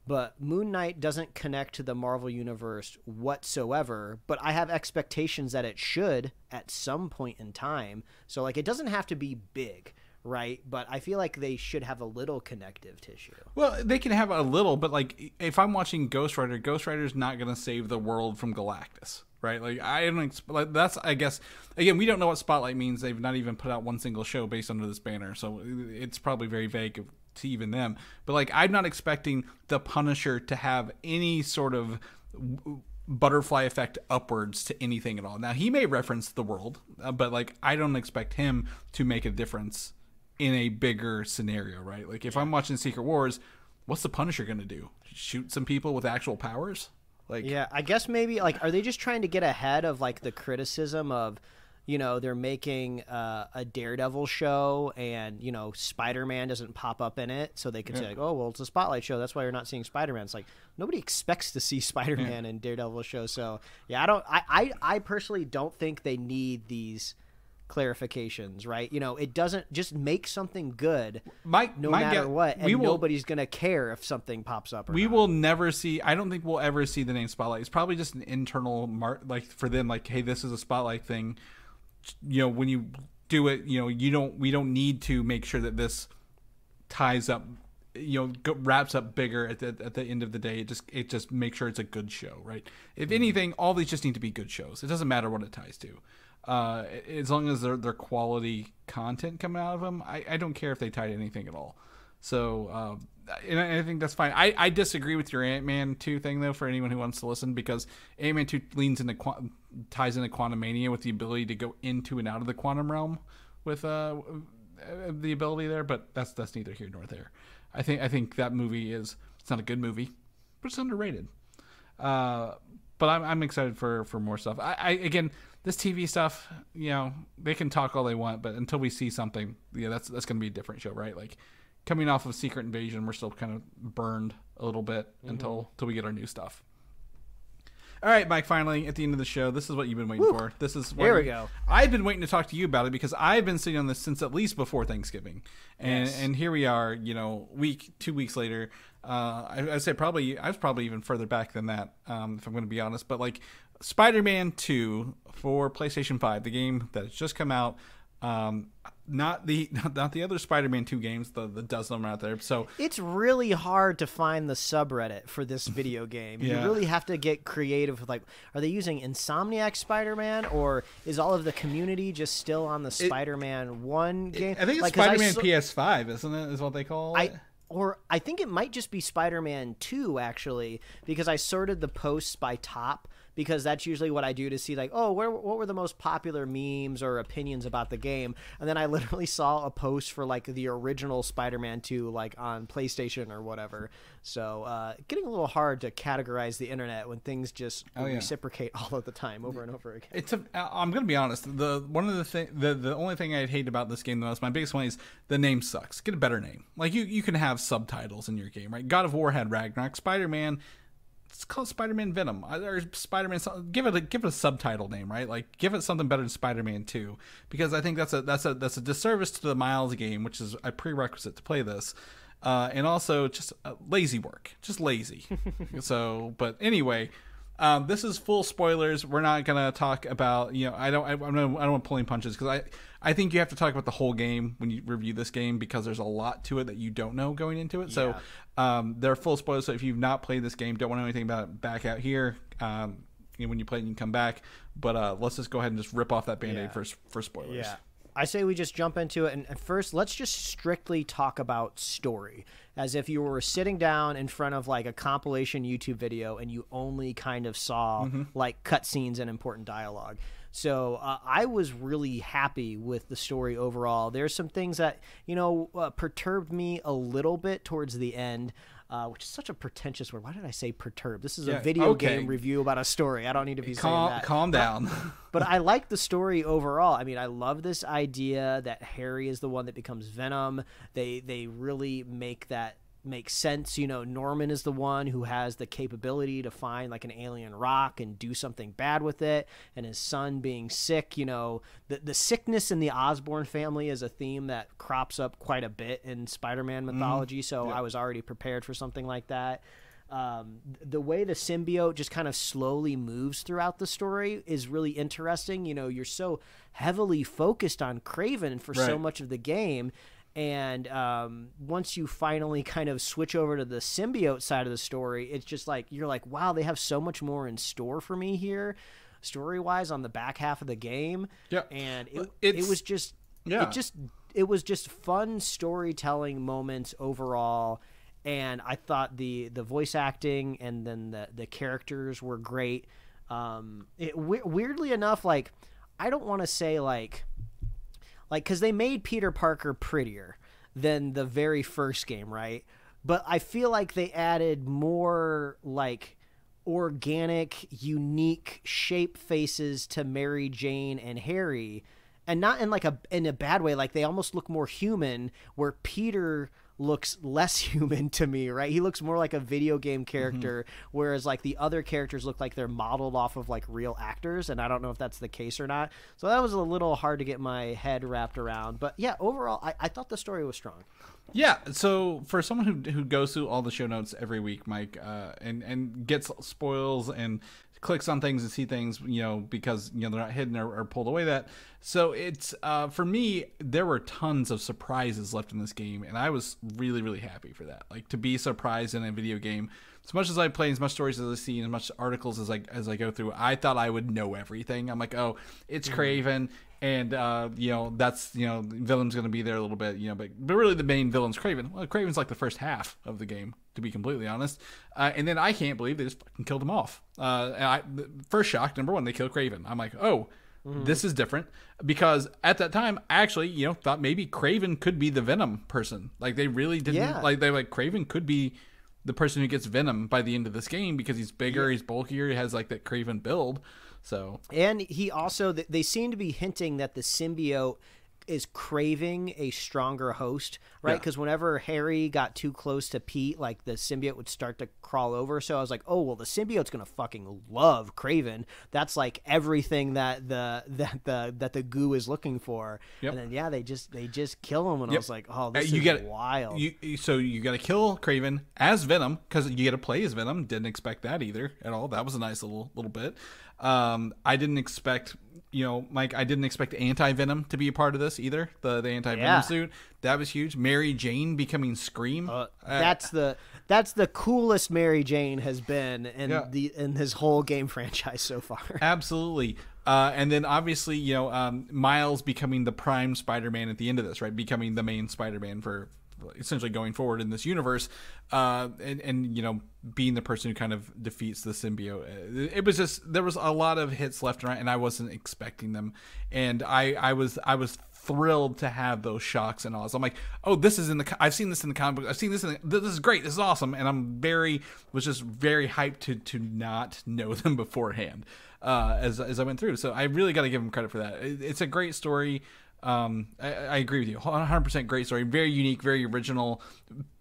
But Moon Knight doesn't connect to the Marvel Universe whatsoever, but I have expectations that it should at some point in time. So, like, it doesn't have to be big, right? But I feel like they should have a little connective tissue. Well, they can have a little, but like if I'm watching Ghost Rider, Ghost Rider's not going to save the world from Galactus, right? Like I don't like that's I guess again, we don't know what Spotlight means. They've not even put out one single show based under this banner, so it's probably very vague to even them. But like I'm not expecting the Punisher to have any sort of butterfly effect upwards to anything at all. Now he may reference the world, uh, but like I don't expect him to make a difference in a bigger scenario, right? Like if I'm watching Secret Wars, what's the Punisher gonna do? Shoot some people with actual powers? Like yeah, I guess maybe like are they just trying to get ahead of like the criticism of, you know, they're making uh, a Daredevil show and, you know, Spider-Man doesn't pop up in it. So they could yeah. say, like, oh, well, it's a Spotlight show. That's why you're not seeing Spider-Man. It's like nobody expects to see Spider-Man yeah. in Daredevil show. So, yeah, I don't I, I, I personally don't think they need these clarifications, right? You know, it doesn't just make something good my, no my matter guess, what. And will, nobody's going to care if something pops up. Or we not. will never see. I don't think we'll ever see the name Spotlight. It's probably just an internal mark like for them. Like, hey, this is a Spotlight thing. You know, when you do it, you know, you don't, we don't need to make sure that this ties up, you know, go, wraps up bigger at the, at the end of the day. It just, it just makes sure it's a good show, right? If anything, all these just need to be good shows. It doesn't matter what it ties to. Uh, as long as they're, they're quality content coming out of them, I, I don't care if they tie to anything at all. So, um, and I think that's fine. I, I disagree with your Ant-Man two thing, though, for anyone who wants to listen, because Ant-Man two leans into quantum, ties into Quantumania with the ability to go into and out of the quantum realm with uh, the ability there. But that's that's neither here nor there. I think I think that movie is it's not a good movie, but it's underrated. Uh, but I'm I'm excited for for more stuff. I, I again this T V stuff, you know, they can talk all they want, but until we see something, yeah, that's that's gonna be a different show, right? Like. Coming off of Secret Invasion, we're still kind of burned a little bit mm-hmm. until, until we get our new stuff. All right, Mike, finally, at the end of the show, this is what you've been waiting Woo. for. This is Here we go. I've been waiting to talk to you about it because I've been sitting on this since at least before Thanksgiving. And yes. and here we are, you know, week, two weeks later. Uh, I, I'd say probably, I was probably even further back than that, um, if I'm going to be honest. But, like, Spider-Man two for PlayStation five, the game that has just come out. Um, not the not the other Spider-Man two games, the the dozen of them out there. So it's really hard to find the subreddit for this video game. Yeah. You really have to get creative with like, are they using Insomniac Spider-Man, or is all of the community just still on the Spider-Man one game? I think it's like, Spider-Man so, P S five, isn't it? Is what they call it. I, or I think it might just be Spider-Man two actually, because I sorted the posts by top. Because that's usually what I do to see, like, oh, where, what were the most popular memes or opinions about the game? And then I literally saw a post for, like, the original Spider-Man two, like, on PlayStation or whatever. So uh, getting a little hard to categorize the internet when things just oh, yeah. reciprocate all of the time over and over again. It's a, I'm going to be honest. The one of the thing, the, the only thing I hate about this game the most, my biggest one is the name sucks. Get a better name. Like, you, you can have subtitles in your game, right? God of War had Ragnarok. Spider-Man... It's called Spider-Man Venom or Spider-Man. Give it a give it a subtitle name, right? Like give it something better than Spider-Man two, because I think that's a that's a that's a disservice to the Miles game, which is a prerequisite to play this, uh, and also just uh, lazy work, just lazy. So, but anyway, um, this is full spoilers. We're not gonna talk about you know I don't I, I'm not, I don't want pulling punches because I I think you have to talk about the whole game when you review this game because there's a lot to it that you don't know going into it. Yeah. So. Um, they're full spoilers, so if you've not played this game, don't want to know anything about it, back out here. Um, you know, when you play it, you can come back. But uh, let's just go ahead and just rip off that Band-Aid yeah. for, for spoilers. Yeah. I say we just jump into it, and, and first, let's just strictly talk about story. As if you were sitting down in front of, like, a compilation YouTube video, and you only kind of saw, mm-hmm. like, cutscenes and important dialogue. So uh, I was really happy with the story overall. There's some things that, you know, uh, perturbed me a little bit towards the end, uh, which is such a pretentious word. Why did I say perturbed? This is yeah, a video okay. game review about a story. I don't need to be calm, saying that. Calm down. But, but I like the story overall. I mean, I love this idea that Harry is the one that becomes Venom. They, they really make that makes sense. You know, Norman is the one who has the capability to find like an alien rock and do something bad with it, and his son being sick, you know, the the sickness in the Osborn family is a theme that crops up quite a bit in Spider-Man mythology. Mm, so yeah. I was already prepared for something like that. Um, the way the symbiote just kind of slowly moves throughout the story is really interesting. You know, you're so heavily focused on Kraven for right. so much of the game, And um, once you finally kind of switch over to the symbiote side of the story, it's just like, you're like, wow, they have so much more in store for me here, story-wise, on the back half of the game. Yeah. And it, it was just, yeah. it just, it was just fun storytelling moments overall. And I thought the, the voice acting and then the, the characters were great. Um, it w- weirdly enough, like, I don't want to say like, Like, because they made Peter Parker prettier than the very first game, right? But I feel like they added more, like, organic, unique shape faces to Mary Jane and Harry. And not in, like, a in a bad way. Like, they almost look more human, where Peter looks less human to me, right? He looks more like a video game character, mm-hmm. whereas, like, the other characters look like they're modeled off of, like, real actors, and I don't know if that's the case or not. So that was a little hard to get my head wrapped around. But, yeah, overall, I, I thought the story was strong. Yeah, so for someone who, who goes through all the show notes every week, Mike, uh, and, and gets spoils and clicks on things and see things, you know, because, you know, they're not hidden or, or pulled away that. So it's, uh, for me, there were tons of surprises left in this game, and I was really, really happy for that. Like, to be surprised in a video game, as much as I play, as much stories as I see, as much articles as I, as I go through, I thought I would know everything. I'm like, oh, it's Kraven. And, uh, you know, that's, you know, the villain's going to be there a little bit, you know, but, but really the main villain's Kraven. Well, Kraven's like the first half of the game, to be completely honest. Uh, and then I can't believe they just fucking killed him off. Uh, and I, first shock, number one, they kill Kraven. I'm like, oh, mm-hmm. this is different. Because at that time, I actually, you know, thought maybe Kraven could be the Venom person. Like, they really didn't, yeah. like, they like, Kraven could be the person who gets Venom by the end of this game, because he's bigger, yeah. he's bulkier, he has, like, that Kraven build. So, and he also, they seem to be hinting that the symbiote is craving a stronger host, right? Because yeah. whenever Harry got too close to Pete, like, the symbiote would start to crawl over. So I was like, oh, well, the symbiote's gonna fucking love Kraven. That's like everything that the that the that the goo is looking for. Yep. And then yeah, they just they just kill him, and yep. I was like, oh, this you is gotta, wild. You, so you got to kill Kraven as Venom, because you get to play as Venom. Didn't expect that either at all. That was a nice little little bit. Um, I didn't expect, you know, Mike, I didn't expect Anti-Venom to be a part of this either. The the Anti-Venom yeah. suit, that was huge. Mary Jane becoming Scream. Uh, that's uh, the that's the coolest Mary Jane has been in yeah. the in his whole game franchise so far. Absolutely. Uh, and then obviously, you know, um, Miles becoming the prime Spider-Man at the end of this, right? Becoming the main Spider-Man for essentially going forward in this universe, uh, and, and, you know, being the person who kind of defeats the symbiote. It was just, there was a lot of hits left and right, and I wasn't expecting them. And I, I was, I was thrilled to have those shocks and all. So I'm like, oh, this is in the, I've seen this in the comic book. I've seen this in the, this is great. This is awesome. And I'm very, was just very hyped to, to not know them beforehand, uh, as, as I went through. So I really got to give them credit for that. It, it's a great story. Um, I, I agree with you. one hundred percent great story. Very unique, very original.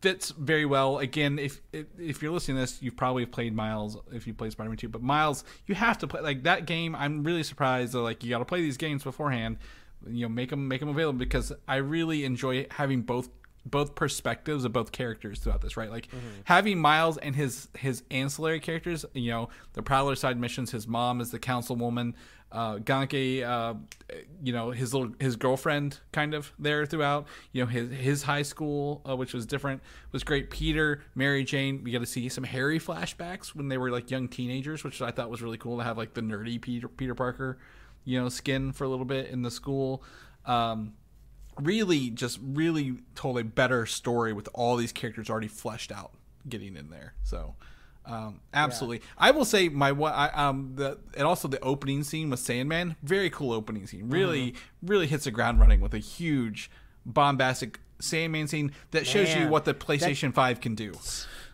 Fits very well. Again, if, if if you're listening to this, you've probably played Miles if you play Spider-Man two. But Miles, you have to play. Like, that game, I'm really surprised that, like, you got to play these games beforehand. You know, make them, make them available, because I really enjoy having both both perspectives of both characters throughout this, right? Like, mm-hmm. having Miles and his, his ancillary characters, you know, the Prowler side missions, his mom is the councilwoman, uh, Ganke, uh, you know, his little, his girlfriend kind of there throughout, you know, his, his high school, uh, which was different, was great. Peter, Mary Jane, we got to see some Harry flashbacks when they were like young teenagers, which I thought was really cool to have, like, the nerdy Peter, Peter Parker, you know, skin for a little bit in the school. Um, really just really told a better story with all these characters already fleshed out getting in there. So, um, absolutely. Yeah. I will say my, I, um, the, and also the opening scene with Sandman, very cool opening scene, really, mm-hmm. really hits the ground running with a huge bombastic Sandman scene that Man. shows you what the PlayStation that, five can do.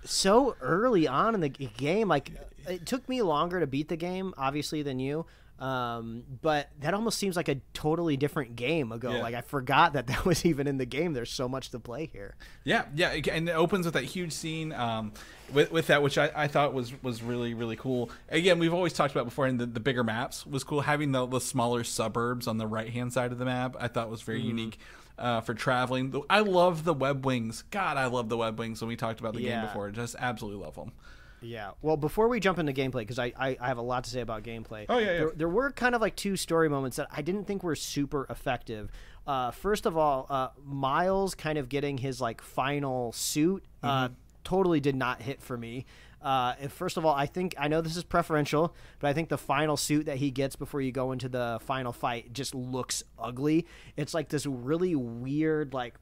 So early on in the game, like, it took me longer to beat the game, obviously, than you. Um, but that almost seems like a totally different game ago. Yeah. Like, I forgot that that was even in the game. There's so much to play here. Yeah. Yeah. And it opens with that huge scene, um, with, with that, which I, I thought was, was really, really cool. Again, we've always talked about before, and the, the bigger maps was cool. Having the, the smaller suburbs on the right-hand side of the map, I thought was very mm-hmm. unique, uh, for traveling. I love the web wings. God, I love the web wings. When we talked about the yeah. game before, just absolutely love them. Yeah. Well, before we jump into gameplay, because I, I, I have a lot to say about gameplay. Oh, yeah, yeah. There, there were kind of like two story moments that I didn't think were super effective. Uh, first of all, uh, Miles kind of getting his like final suit uh, mm-hmm. totally did not hit for me. Uh, first of all, I think, I know this is preferential, but I think the final suit that he gets before you go into the final fight just looks ugly. It's like this really weird, like,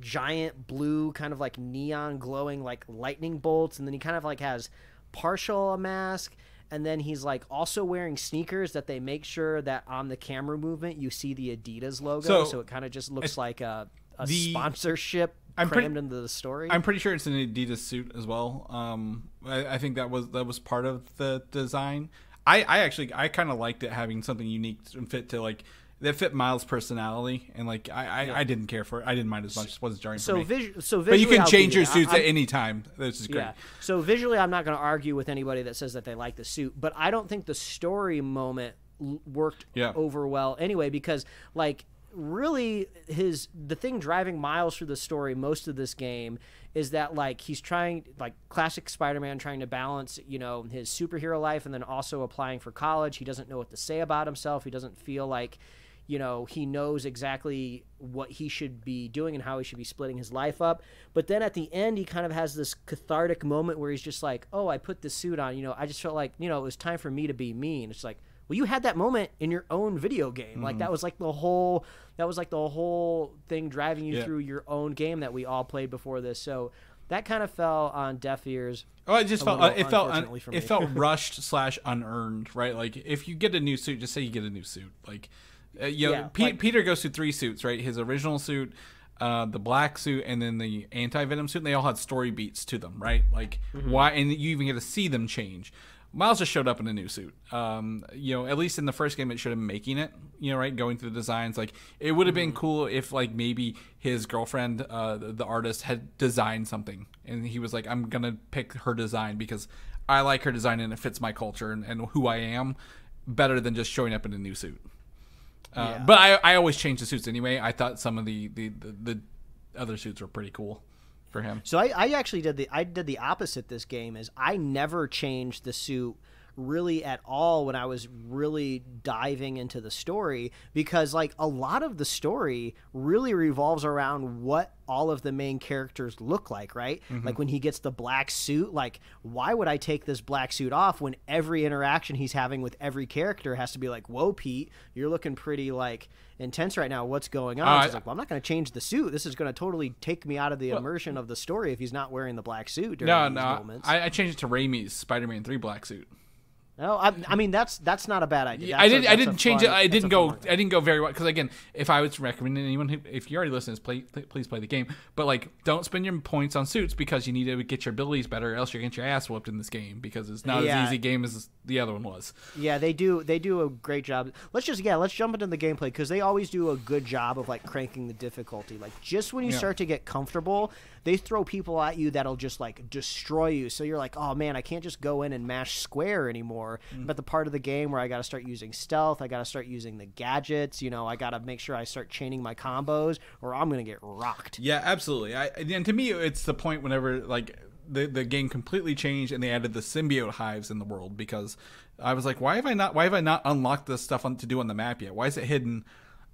giant blue kind of like neon glowing like lightning bolts, and then he kind of like has partial a mask, and then he's like also wearing sneakers that they make sure that on the camera movement you see the Adidas logo, so, so it kind of just looks like a, a the, sponsorship I'm crammed pretty, into the story. I'm pretty sure it's an Adidas suit as well. Um, I, I think that was that was part of the design. I, I actually I kind of liked it having something unique and fit to like. That fit Miles' personality, and like I, yeah. I, I didn't care for it. I didn't mind as much. It wasn't jarring so for me. Visu so visually, but you can change your suits I, at any time. This is great. Yeah. So visually, I'm not going to argue with anybody that says that they like the suit, but I don't think the story moment worked yeah. over well anyway, because like really his the thing driving Miles through the story most of this game is that like he's trying like classic Spider-Man trying to balance, you know, his superhero life and then also applying for college. He doesn't know what to say about himself. He doesn't feel like, you know, he knows exactly what he should be doing and how he should be splitting his life up. But then at the end, he kind of has this cathartic moment where he's just like, oh, I put this suit on. You know, I just felt like, you know, it was time for me to be me. And it's like, well, you had that moment in your own video game. Mm-hmm. Like that was like the whole that was like the whole thing driving you yeah. through your own game that we all played before this. So that kind of fell on deaf ears. Oh, it just felt uh, it felt un it felt rushed slash unearned, right? Like if you get a new suit, just say you get a new suit. Like. Uh, you know, yeah, P like, Peter goes through three suits, right? His original suit, uh, the black suit, and then the anti-venom suit. And they all had story beats to them, right? Like mm-hmm. why? And you even get to see them change. Miles just showed up in a new suit. Um, you know, at least in the first game, it should have been making it. You know, right? Going through the designs, like it would have mm-hmm. been cool if, like, maybe his girlfriend, uh, the, the artist, had designed something, and he was like, "I'm gonna pick her design because I like her design and it fits my culture and, and who I am better than just showing up in a new suit." Uh, yeah. But I, I always change the suits anyway. I thought some of the, the, the, the other suits were pretty cool for him. So I, I actually did the I did the opposite this game. Is I never changed the suit really at all when I was really diving into the story, because like a lot of the story really revolves around what all of the main characters look like, right? Mm-hmm. Like when he gets the black suit, like why would I take this black suit off when every interaction he's having with every character has to be like, whoa, Pete, you're looking pretty like intense right now. What's going on? Uh, so I, like, well, I'm not going to change the suit. This is going to totally take me out of the well, immersion of the story if he's not wearing the black suit during no, these no, moments. I, I changed it to Raimi's Spider-Man three black suit. No, I, I mean that's that's not a bad idea. That's I didn't a, I didn't change fun, it. I didn't go I didn't go very well, because again, if I was recommending anyone who, if you already listen, play please play the game. But like, don't spend your points on suits because you need to get your abilities better, or else you're getting your ass whooped in this game because it's not yeah. as easy a game as the other one was. Yeah, they do they do a great job. Let's just yeah let's jump into the gameplay, because they always do a good job of like cranking the difficulty. Like just when you yeah. start to get comfortable, they throw people at you that'll just like destroy you. So you're like, oh man, I can't just go in and mash square anymore. Mm-hmm. But the part of the game where I got to start using stealth, I got to start using the gadgets, you know, I got to make sure I start chaining my combos or I'm going to get rocked. Yeah, absolutely. I, and to me, it's the point whenever like the, the game completely changed and they added the symbiote hives in the world, because I was like, why have I not, why have I not unlocked this stuff on, to do on the map yet? Why is it hidden?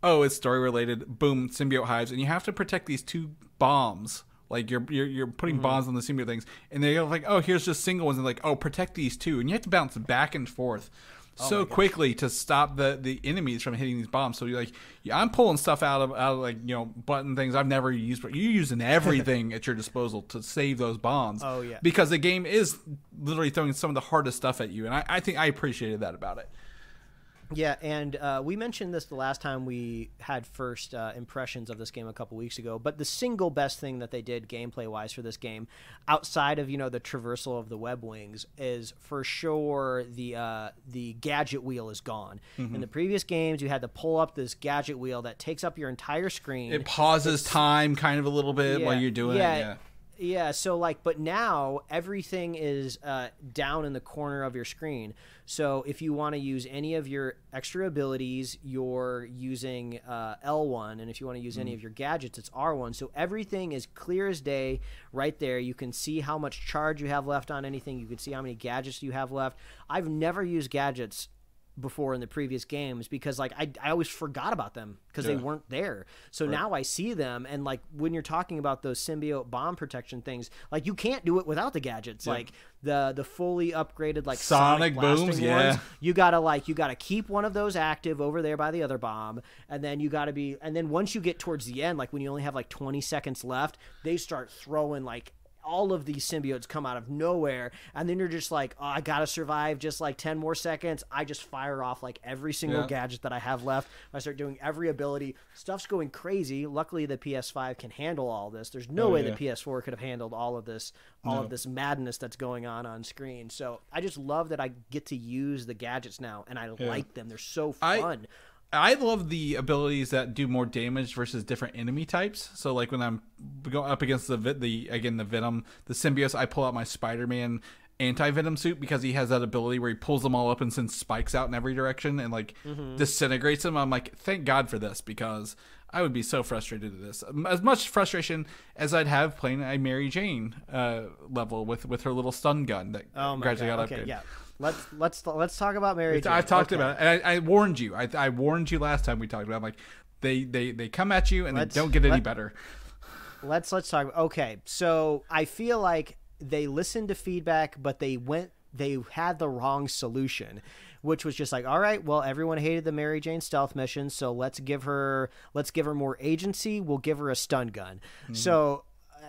Oh, it's story related. Boom, symbiote hives. And you have to protect these two bombs. Like you're you're, you're putting mm-hmm. bombs on the symbiote things, and they're like, oh, here's just single ones, and like, oh, protect these two, and you have to bounce back and forth oh so quickly to stop the the enemies from hitting these bombs. So you're like, yeah, I'm pulling stuff out of out of like you know button things I've never used, but you're using everything at your disposal to save those bombs. Oh yeah, because the game is literally throwing some of the hardest stuff at you, and I, I think I appreciated that about it. Yeah, and uh, we mentioned this the last time we had first uh, impressions of this game a couple weeks ago, but the single best thing that they did gameplay-wise for this game, outside of, you know, the traversal of the web wings, is for sure the uh, the gadget wheel is gone. Mm-hmm. In the previous games, you had to pull up this gadget wheel that takes up your entire screen. It pauses it's, time kind of a little bit yeah, while you're doing yeah, it. Yeah. Yeah, so like, but now everything is uh, down in the corner of your screen. So if you want to use any of your extra abilities, you're using uh, L one, and if you want to use mm. any of your gadgets, it's R one. So everything is clear as day right there. You can see how much charge you have left on anything. You can see how many gadgets you have left. I've never used gadgets before in the previous games because like I, I always forgot about them because yeah. they weren't there. So right. now I see them, and like when you're talking about those symbiote bomb protection things, like you can't do it without the gadgets. Yeah. Like the the fully upgraded like sonic, sonic booms ones, yeah. you gotta like you gotta keep one of those active over there by the other bomb, and then you gotta be and then once you get towards the end, like when you only have like twenty seconds left, they start throwing like all of these symbiotes come out of nowhere, and then you're just like, oh, I gotta survive just like ten more seconds. I just fire off like every single yeah. gadget that I have left. I start doing every ability. Stuff's going crazy. Luckily the P S five can handle all this. There's no oh, way yeah. the P S four could have handled all of this all no. of this madness that's going on on screen. So I just love that I get to use the gadgets now, and I yeah. like them. They're so fun. I I love the abilities that do more damage versus different enemy types. So like when I'm going up against the the again the Venom, the symbiotes, I pull out my Spider-Man anti-venom suit because he has that ability where he pulls them all up and sends spikes out in every direction and like mm-hmm. disintegrates them. I'm like, thank God for this, because I would be so frustrated at this. As much frustration as I'd have playing a Mary Jane uh, level with with her little stun gun that oh my gradually God. got okay, upgraded. Yeah. Let's let's let's talk about Mary Jane. I've talked okay. about it. And I, I warned you. I, I warned you last time we talked about it. I'm like, they they they come at you and let's, they don't get let, any better. Let's let's talk. Okay, so I feel like they listened to feedback, but they went they had the wrong solution, which was just like, all right, well, everyone hated the Mary Jane stealth mission, so let's give her let's give her more agency. We'll give her a stun gun. Mm-hmm. So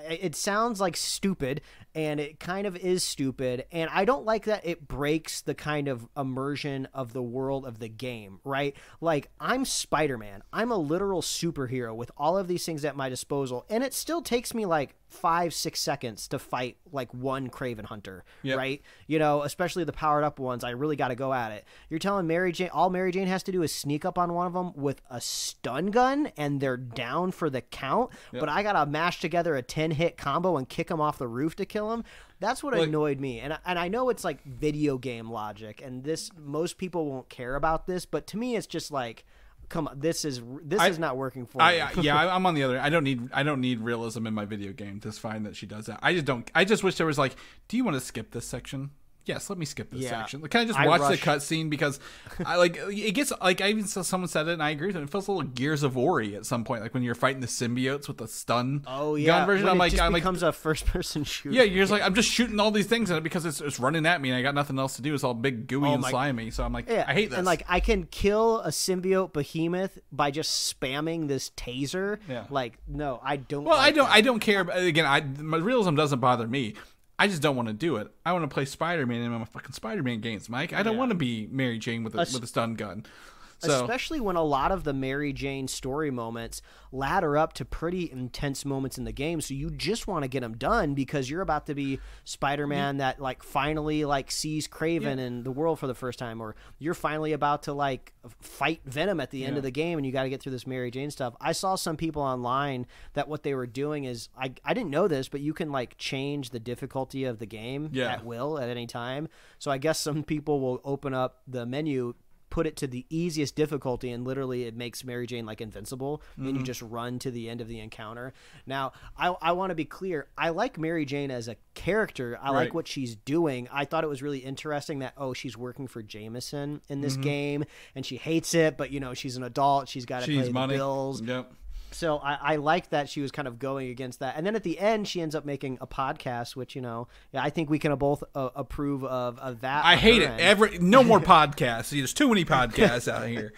it sounds like stupid, and it kind of is stupid, and I don't like that it breaks the kind of immersion of the world of the game, right? Like, I'm Spider-Man. I'm a literal superhero with all of these things at my disposal, and it still takes me like five, six seconds to fight like one Kraven Hunter, yep. right? You know, especially the powered up ones, I really got to go at it. You're telling Mary Jane, all Mary Jane has to do is sneak up on one of them with a stun gun and they're down for the count, yep. but I got to mash together a ten hit combo and kick them off the roof to kill them. That's what like, annoyed me. And, and I know it's like video game logic, and this, most people won't care about this, but to me it's just like, come on, this is this I, is not working for me. I, yeah, I'm on the other. I don't need I don't need realism in my video game. It's fine that she does that. I just don't. I just wish there was like, do you want to skip this section? Yes, let me skip this yeah. section. Can I just I watch rushed. the cutscene, because I like it gets like, I even saw someone said it and I agree with them. It feels a little Gears of Ori at some point, like when you're fighting the symbiotes with the stun oh, yeah. gun version. When I'm it like, just I'm becomes like, a first person shooter. Yeah, you're just like, I'm just shooting all these things at it because it's it's running at me and I got nothing else to do. It's all big gooey oh, and my. slimy. So I'm like, yeah. I hate this. And like, I can kill a symbiote behemoth by just spamming this taser. Yeah. Like, no, I don't. Well, like I don't. That. I don't care. Again, I my realism doesn't bother me. I just don't want to do it. I want to play Spider-Man in my fucking Spider-Man games, Mike. I don't yeah. want to be Mary Jane with a, with a stun gun. So. Especially when a lot of the Mary Jane story moments ladder up to pretty intense moments in the game, so you just want to get them done because you're about to be Spider-Man yeah. that like finally like sees Kraven yeah. in the world for the first time, or you're finally about to like fight Venom at the end yeah. of the game, and you got to get through this Mary Jane stuff. I saw some people online that what they were doing is, I I didn't know this, but you can like change the difficulty of the game yeah. at will at any time. So I guess some people will open up the menu, put it to the easiest difficulty, and literally it makes Mary Jane like invincible, and mm-hmm. you just run to the end of the encounter. Now, I, I want to be clear. I like Mary Jane as a character. I right. like what she's doing. I thought it was really interesting that, oh, she's working for Jameson in this mm-hmm. game, and she hates it, but, you know, she's an adult. She's got to pay the bills. Yep. So I, I like that she was kind of going against that. And then at the end, she ends up making a podcast, which, you know, yeah, I think we can both uh, approve of, of that. I hate it. Every, no more podcasts. There's too many podcasts out here.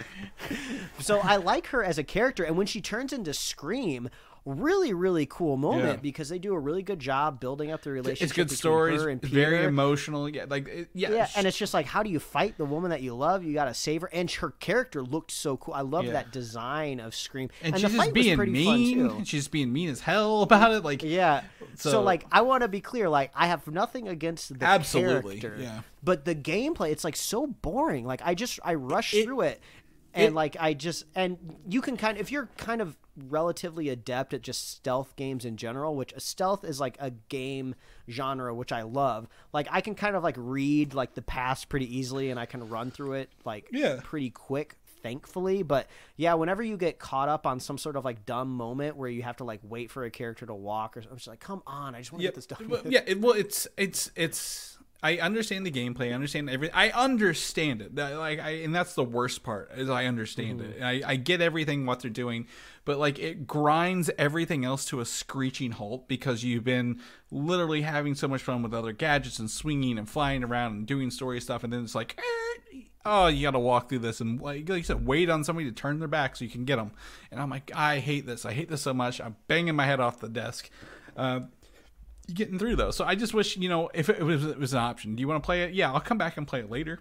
So I like her as a character. And when she turns into Scream, really, really cool moment yeah. because they do a really good job building up the relationship. It's good stories, her and Peter. Very emotional. Yeah, like it, yeah, yeah, and it's just like, how do you fight the woman that you love? You got to save her, and her character looked so cool. I love yeah. that design of Scream, and, and she's the fight just being was pretty mean. Fun too. She's being mean as hell about it. Like yeah, so, so like I want to be clear. Like I have nothing against the absolutely, character, yeah. but the gameplay, it's like so boring. Like I just I rushed it, through it, and it, like I just and you can kind of if you're kind of relatively adept at just stealth games in general, which stealth is like a game genre which I love. Like I can kind of like read like the past pretty easily, and I can run through it like yeah. pretty quick, thankfully. But yeah, whenever you get caught up on some sort of like dumb moment where you have to like wait for a character to walk, or I'm just like, come on, I just want to yeah, get this done. Well, yeah, it, well, it's it's it's. I understand the gameplay. I understand everything. I understand it. That, like, I, and that's the worst part is I understand mm. it. I, I get everything what they're doing, but like it grinds everything else to a screeching halt because you've been literally having so much fun with other gadgets and swinging and flying around and doing story stuff, and then it's like, eh, oh, you got to walk through this and like, like you said, wait on somebody to turn their back so you can get them. And I'm like, I hate this. I hate this so much. I'm banging my head off the desk. Uh, getting through though, so I just wish, you know, if it was, it was an option, do you want to play it? Yeah, I'll come back and play it later,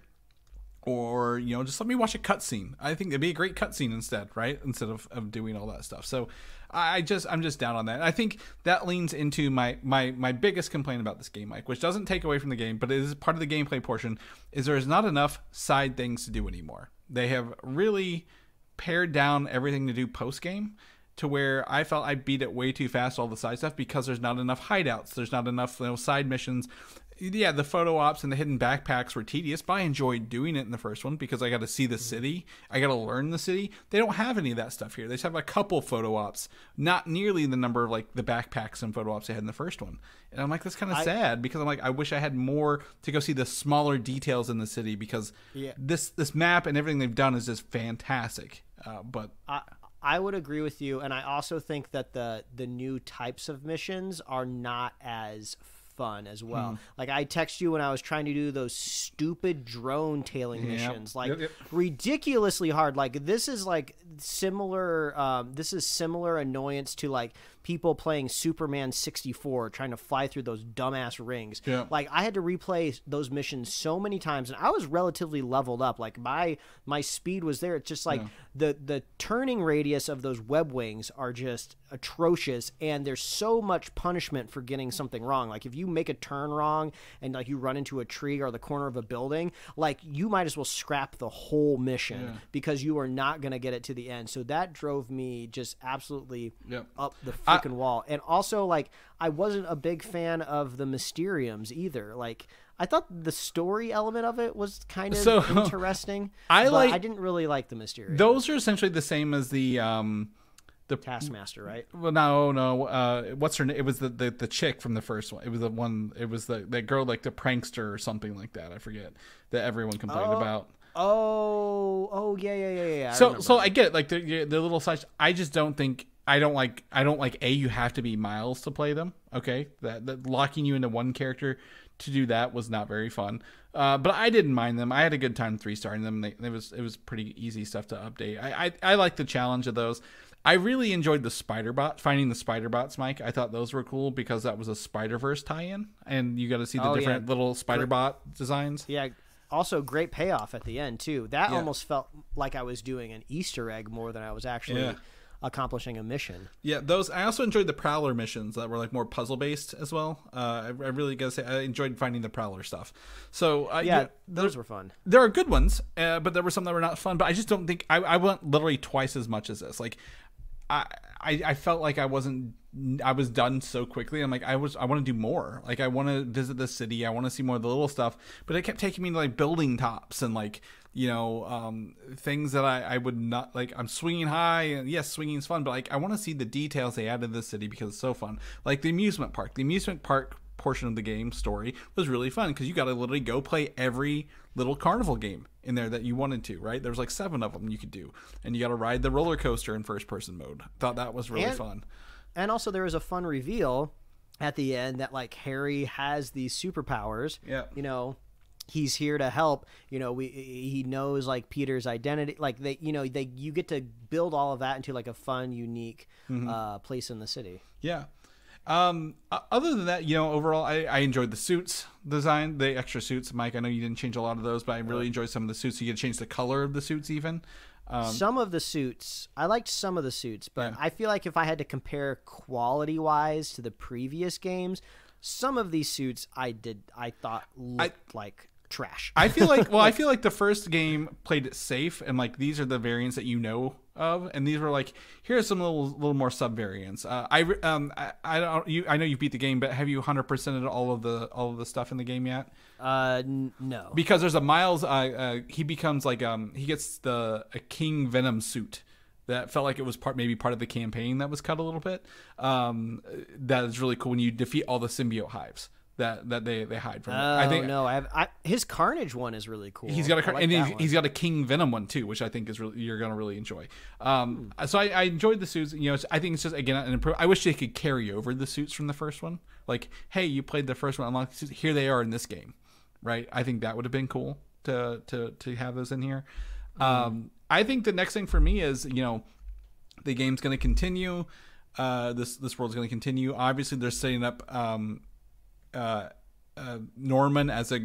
or you know, just let me watch a cutscene. I think it'd be a great cutscene instead, right? Instead of, of doing all that stuff. So I just I'm just down on that. I think that leans into my my my biggest complaint about this game, Mike, which doesn't take away from the game, but it is part of the gameplay portion. Is there is not enough side things to do anymore. They have really pared down everything to do post game, to where I felt I beat it way too fast, all the side stuff, because there's not enough hideouts. There's not enough, you know, side missions. Yeah, the photo ops and the hidden backpacks were tedious, but I enjoyed doing it in the first one because I got to see the city. I got to learn the city. They don't have any of that stuff here. They just have a couple photo ops, not nearly the number of like the backpacks and photo ops they had in the first one. And I'm like, that's kind of sad because I'm like, I wish I had more to go see the smaller details in the city because yeah. this this map and everything they've done is just fantastic. Uh, but... I I would agree with you, and I also think that the the new types of missions are not as fun as well. Hmm. Like I text you when I was trying to do those stupid drone tailing yep. missions, like yep, yep. ridiculously hard. Like this is like similar. Um, this is similar annoyance to like people playing Superman sixty-four trying to fly through those dumbass rings. Yeah. Like I had to replay those missions so many times, and I was relatively leveled up. Like my my speed was there. It's just like yeah. the the turning radius of those web wings are just atrocious, and there's so much punishment for getting something wrong. Like if you make a turn wrong and like you run into a tree or the corner of a building, like you might as well scrap the whole mission yeah. because you are not going to get it to the end. So that drove me just absolutely yep. up the freaking I, wall. And also like I wasn't a big fan of the Mysteriums either. Like I thought the story element of it was kind of so, interesting. I like I didn't really like the Mysteriums. Those are essentially the same as the um the Taskmaster, right? Well, no, no. Uh, what's her name? It was the, the the chick from the first one. It was the one. It was the that girl, like the prankster or something like that. I forget that everyone complained oh. about. Oh, oh yeah, yeah, yeah, yeah. I so, remember. so I get it. Like the the little size. I just don't think I don't like I don't like a. You have to be Miles to play them. Okay, that, that locking you into one character to do that was not very fun. Uh, but I didn't mind them. I had a good time three starring them. They, it was it was pretty easy stuff to update. I I, I like the challenge of those. I really enjoyed the spider bot, finding the spider bots, Mike. I thought those were cool because that was a Spider-Verse tie-in, and you got to see the oh, different yeah. little spider bot designs. Yeah, also great payoff at the end too. That yeah. almost felt like I was doing an Easter egg more than I was actually yeah. accomplishing a mission. Yeah, those. I also enjoyed the Prowler missions that were like more puzzle based as well. Uh, I, I really gotta say I enjoyed finding the Prowler stuff. So uh, yeah, yeah, those were fun. There are good ones, uh, but there were some that were not fun. But I just don't think I, I went literally twice as much as this. Like. I, I felt like I wasn't, I was done so quickly. I'm like, I was, I want to do more. Like I want to visit the city. I want to see more of the little stuff, but it kept taking me to like building tops and like, you know, um, things that I, I would not like, I'm swinging high and yes, swinging is fun, but like, I want to see the details they added to the city because it's so fun. Like the amusement park, the amusement park portion of the game story was really fun because you got to literally go play every little carnival game in there that you wanted to, right? There was like seven of them you could do, and you got to ride the roller coaster in first person mode. Thought that was really and, fun. And also there was a fun reveal at the end that like Harry has these superpowers. Yeah, you know, he's here to help, you know, we he knows like Peter's identity, like they, you know, they you get to build all of that into like a fun, unique mm-hmm. uh place in the city. Yeah. Um, other than that, you know, overall, I, I enjoyed the suits design, the extra suits. Mike, I know you didn't change a lot of those, but I really enjoyed some of the suits. You get to change the color of the suits even. Um, some of the suits, I liked some of the suits, but yeah. I feel like if I had to compare quality-wise to the previous games, some of these suits I did, I thought looked I, like... trash. I feel like well I feel like the first game played it safe, and like these are the variants that you know of, and these were like, here's some little little more sub variants. Uh, I um I, I don't you I know you beat the game, but have you one hundred percented all of the all of the stuff in the game yet? Uh no. Because there's a Miles. Uh, uh he becomes like um he gets the a King Venom suit that felt like it was part maybe part of the campaign that was cut a little bit. Um, that is really cool when you defeat all the symbiote hives that that they they hide from. Oh, I think no, I have I, his Carnage one is really cool. He's got a like and he's, he's got a King Venom one too, which I think is really, you're gonna really enjoy. Um, so I, I enjoyed the suits. You know, I think it's just again an improvement. I wish they could carry over the suits from the first one. Like, hey, you played the first one, unlock the suits. Here they are in this game, right? I think that would have been cool to to to have those in here. Mm. Um, I think the next thing for me is you know, the game's gonna continue. Uh, this this world's gonna continue. Obviously, they're setting up. Um, Uh, uh, Norman as a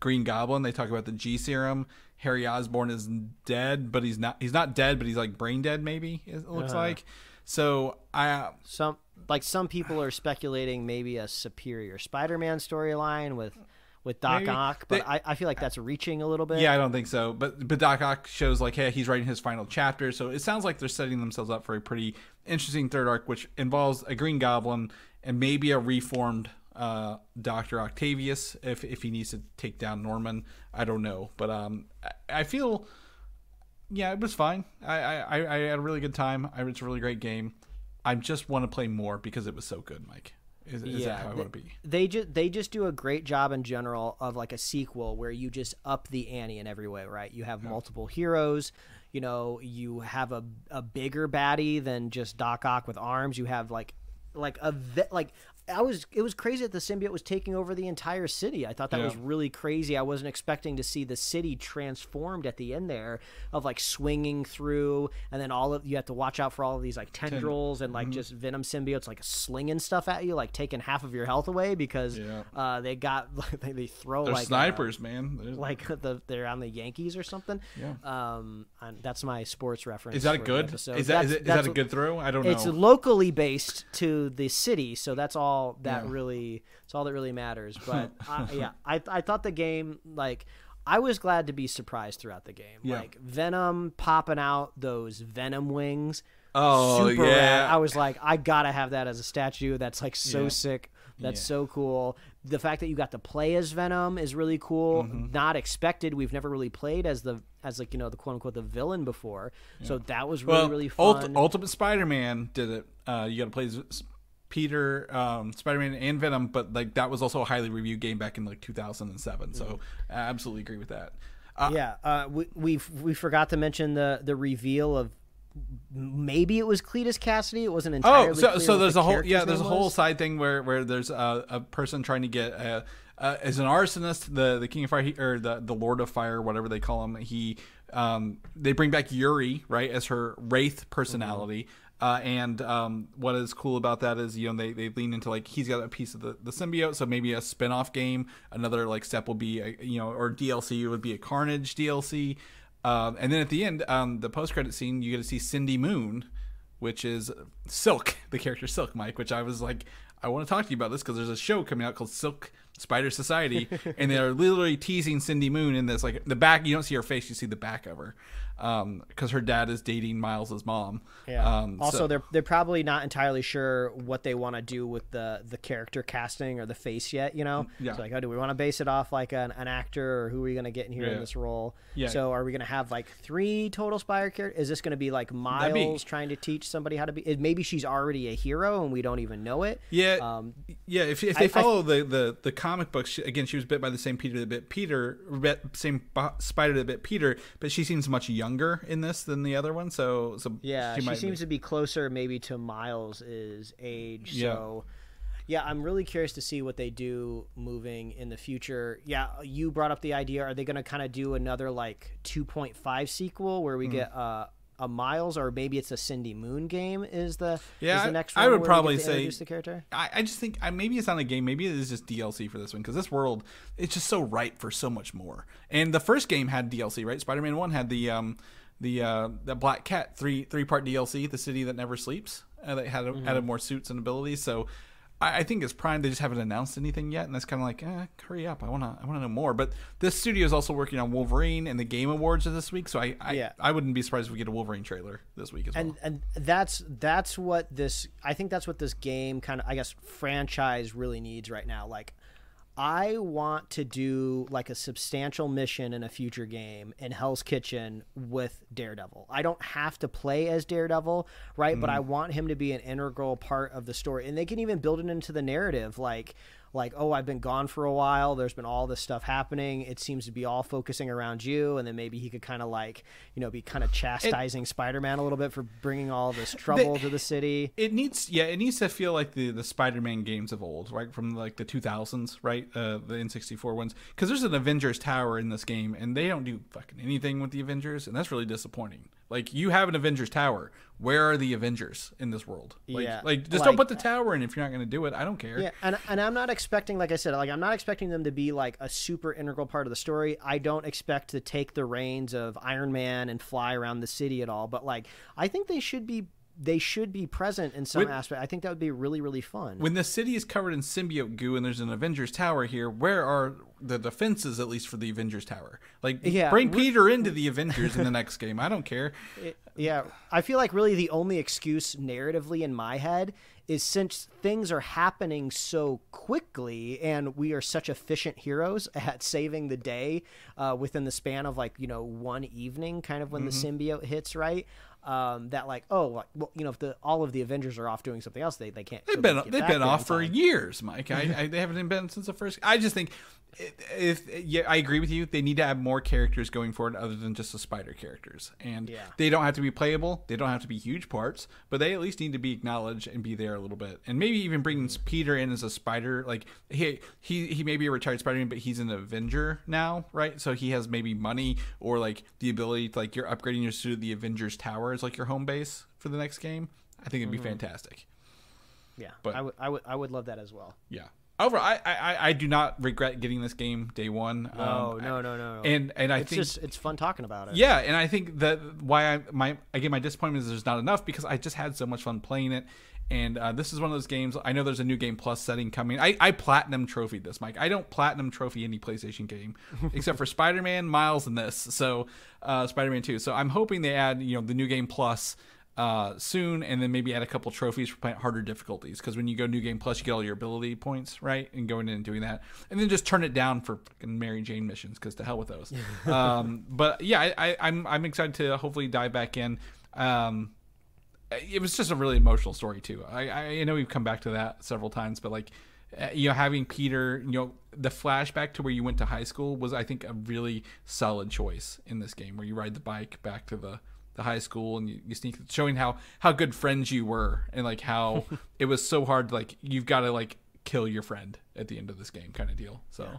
Green Goblin. They talk about the G serum. Harry Osborn is dead, but he's not. He's not dead, but he's like brain dead. Maybe it looks uh, like. So I some like some people are speculating maybe a superior Spider-Man storyline with with Doc maybe. Ock, but they, I, I feel like that's reaching a little bit. Yeah, I don't think so. But but Doc Ock shows like, hey, he's writing his final chapter. So it sounds like they're setting themselves up for a pretty interesting third arc, which involves a Green Goblin and maybe a reformed. Uh, Doctor Octavius, if if he needs to take down Norman, I don't know, but um, I, I feel, yeah, it was fine. I, I I had a really good time. It was a really great game. I just want to play more because it was so good, Mike. Is, is yeah, that how it would be? They just they just do a great job in general of like a sequel where you just up the ante in every way, right? You have yeah. multiple heroes. You know, you have a a bigger baddie than just Doc Ock with arms. You have like like a like. I was it was crazy that the symbiote was taking over the entire city. I thought that yeah. was really crazy. I wasn't expecting to see the city transformed at the end there of like swinging through, and then all of you have to watch out for all of these like tendrils Ten and like mm-hmm. just venom symbiotes like slinging stuff at you, like taking half of your health away because yeah. uh, they got like, they, they throw they're like snipers, uh, man. They're... Like the, they're on the Yankees or something. Yeah. Um, and that's my sports reference. Is that a good? Episode. Is that is, it, is that a good throw? I don't know. It's locally based to the city, so that's all. That yeah. really, it's all that really matters. But I, yeah, I I thought the game, like, I was glad to be surprised throughout the game. Yeah. Like Venom popping out those Venom wings. Oh super yeah, rad. I was like, I gotta have that as a statue. That's like so yeah. sick. That's yeah. so cool. The fact that you got to play as Venom is really cool. Mm-hmm. Not expected. We've never really played as the as like you know the quote unquote the villain before. Yeah. So that was really well, really fun. Ult Ultimate Spider-Man did it. Uh, you got to play as Peter, um, Spider-Man, and Venom, but like that was also a highly reviewed game back in like two thousand seven. So I absolutely agree with that. Uh, yeah, uh, we we we forgot to mention the the reveal of maybe it was Cletus Cassidy. It wasn't entirely. Oh, so clear so there's the a whole yeah there's a whole was. side thing where where there's a, a person trying to get a, a, as an arsonist the the King of Fire he, or the the Lord of Fire whatever they call him he um they bring back Yuri right as her wraith personality. Mm-hmm. Uh, and um, what is cool about that is, you know, they, they lean into like he's got a piece of the, the symbiote. So maybe a spin-off game. Another like step will be, a, you know, or D L C would be a Carnage D L C. Um, and then at the end, um, the post-credit scene, you get to see Cindy Moon, which is Silk, the character Silk, Mike, which I was like, I want to talk to you about this because there's a show coming out called Silk Spider Society. And they're literally teasing Cindy Moon in this, like the back. You don't see her face. You see the back of her. Um, because her dad is dating Miles's mom. Yeah. Um, also, so. they're they're probably not entirely sure what they want to do with the the character casting or the face yet. You know, yeah. So like, oh, do we want to base it off like an, an actor or who are we going to get in here yeah. in this role? Yeah. So are we going to have like three total Spire characters? Is this going to be like Miles be... trying to teach somebody how to be? It, maybe she's already a hero and we don't even know it. Yeah. Um, yeah. If if they I, follow I, the, the the comic books, she, again, she was bit by the same Peter that bit Peter, same spider that bit Peter, but she seems much younger. Younger in this than the other one, so so yeah, she, she might seems be. to be closer maybe to Miles's age. Yeah. So yeah, I'm really curious to see what they do moving in the future. Yeah, you brought up the idea. Are they going to kind of do another like two point five sequel where we mm. get uh, a Miles, or maybe it's a Cindy Moon game? Is the yeah? Is the next I, one I would probably say introduce the character. I, I just think I, maybe it's not a game. Maybe it is just D L C for this one because this world it's just so ripe for so much more. And the first game had D L C, right? Spider-Man one had the um the uh the Black Cat three three part D L C, the city that never sleeps, uh, that had mm-hmm. added more suits and abilities. So I think it's prime. They just haven't announced anything yet, and that's kind of like, eh, hurry up. I wanna, I wanna know more. But this studio is also working on Wolverine and the Game Awards this week, so I, I, yeah. I wouldn't be surprised if we get a Wolverine trailer this week as well. And and that's that's what this. I think that's what this game kind of, I guess, franchise really needs right now. Like, I want to do like a substantial mission in a future game in Hell's Kitchen with Daredevil. I don't have to play as Daredevil, right? Mm. But I want him to be an integral part of the story. And they can even build it into the narrative. Like, like, oh, I've been gone for a while. There's been all this stuff happening. It seems to be all focusing around you. And then maybe he could kind of like, you know, be kind of chastising it, Spider-Man a little bit for bringing all this trouble the, to the city. It needs, yeah, it needs to feel like the, the Spider-Man games of old, right? From like the two thousands, right? Uh, the N sixty-four ones. Because there's an Avengers tower in this game and they don't do fucking anything with the Avengers. And that's really disappointing. Like, you have an Avengers tower. Where are the Avengers in this world? Like, yeah. like just like, don't put the tower in if you're not going to do it. I don't care. Yeah, and, and I'm not expecting, like I said, like I'm not expecting them to be like a super integral part of the story. I don't expect to take the reins of Iron Man and fly around the city at all. But like, I think they should be they should be present in some when, aspect. I think that would be really, really fun. When the city is covered in symbiote goo and there's an Avengers tower here, where are the defenses, at least for the Avengers tower? Like, yeah, bring Peter into the Avengers in the next game. I don't care. It, yeah. I feel like really the only excuse narratively in my head is since things are happening so quickly and we are such efficient heroes at saving the day uh, within the span of like, you know, one evening kind of when mm-hmm. the symbiote hits, right? Um, that like oh like, well you know if the all of the Avengers are off doing something else they they can't they've been they've been off for years, Mike. I, I they haven't been since the first. I just think if, if yeah I agree with you, they need to have more characters going forward other than just the spider characters, and yeah. they don't have to be playable, they don't have to be huge parts, but they at least need to be acknowledged and be there a little bit, and maybe even bring Peter in as a spider. Like he he he may be a retired Spider-Man, but he's an Avenger now, right? So he has maybe money or like the ability to like you're upgrading your suit to the Avengers tower is like your home base for the next game. I think it'd be mm-hmm. fantastic. Yeah, but I would, I would, I would love that as well. Yeah. Overall, I, I, I do not regret getting this game day one. No, um, no, no, no, no. And and I it's think just, it's fun talking about it. Yeah, and I think that why I my again my disappointment is there's not enough because I just had so much fun playing it. And uh, this is one of those games. I know there's a new game plus setting coming. I, I platinum trophied this, Mike. I don't platinum trophy any PlayStation game except for Spider-Man, Miles, and this. So uh, Spider-Man two. So I'm hoping they add, you know, the new game plus uh, soon, and then maybe add a couple trophies for playing harder difficulties. Because when you go new game plus, you get all your ability points, right? And going in and doing that, and then just turn it down for fucking Mary Jane missions. Because to hell with those. um, but yeah, I, I, I'm I'm excited to hopefully dive back in. Um, It was just a really emotional story too. I I know we've come back to that several times, but like, you know, having Peter, you know, the flashback to where you went to high school was, I think, a really solid choice in this game, where you ride the bike back to the, the high school and you, you sneak, showing how how good friends you were and like how it was so hard. Like you've got to like kill your friend at the end of this game, kind of deal. So. Yeah.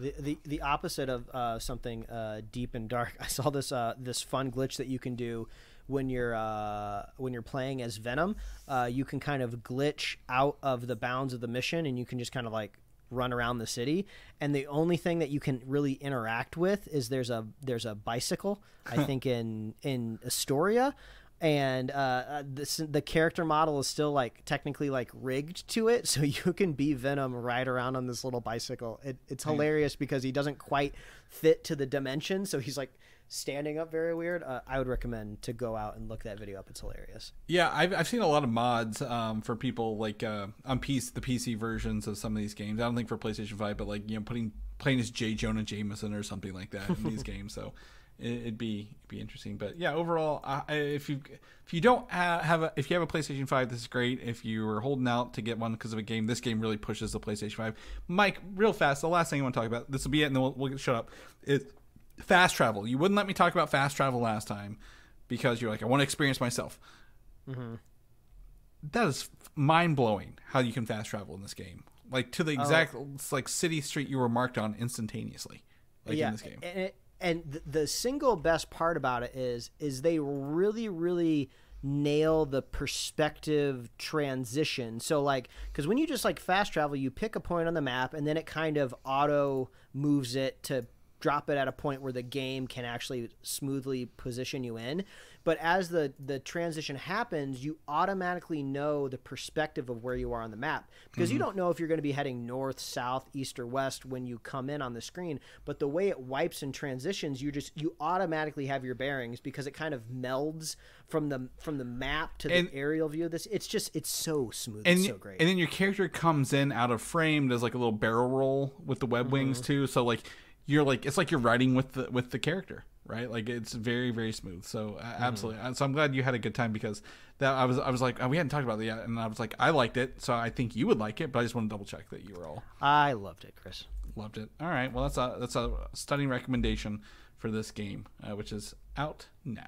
The, the the opposite of uh, something uh, deep and dark. I saw this uh, this fun glitch that you can do. When you're uh, when you're playing as Venom, uh, you can kind of glitch out of the bounds of the mission, and you can just kind of like run around the city. And the only thing that you can really interact with is there's a there's a bicycle, I think in in Astoria, and uh, this, the character model is still like technically like rigged to it, so you can be Venom ride around on this little bicycle. It, it's hilarious because he doesn't quite fit to the dimension, so he's like. Standing up very weird. uh, I would recommend to go out and look that video up. It's hilarious. Yeah, I've, I've seen a lot of mods um for people like uh on P C, the P C versions of some of these games. I don't think for PlayStation five, but like, you know, putting playing as J. Jonah Jameson or something like that in these games. So it, it'd be it'd be interesting. But yeah, overall, uh, if you if you don't have, have a if you have a PlayStation five, this is great. If you were holding out to get one because of a game, this game really pushes the PlayStation five. Mike, real fast, the last thing I want to talk about, this will be it, and then we'll, we'll shut up. It's fast travel. You wouldn't let me talk about fast travel last time because you're like, I want to experience myself. Mm-hmm. That is mind-blowing how you can fast travel in this game. Like to the exact oh. like city street you were marked on instantaneously. Like yeah. in this game. And, it, and the single best part about it is, is they really, really nail the perspective transition. So like, because when you just like fast travel, you pick a point on the map and then it kind of auto moves it to drop it at a point where the game can actually smoothly position you in. But as the, the transition happens, you automatically know the perspective of where you are on the map, because mm-hmm. you don't know if you're going to be heading north, south, east, or west when you come in on the screen. But the way it wipes and transitions, you just you automatically have your bearings, because it kind of melds from the from the map to the and, aerial view of this. It's just it's so smooth, and it's so great. And then your character comes in out of frame, does like a little barrel roll with the web mm-hmm. wings too. So like you're like it's like you're riding with the with the character. Right, like it's very, very smooth. So uh, absolutely. Mm. So I'm glad you had a good time, because that I was, I was like, oh, we hadn't talked about it yet, and I was like, I liked it, so I think you would like it. But I just want to double check that you were all. I loved it, Chris. Loved it. All right. Well, that's a that's a stunning recommendation for this game, uh, which is out now.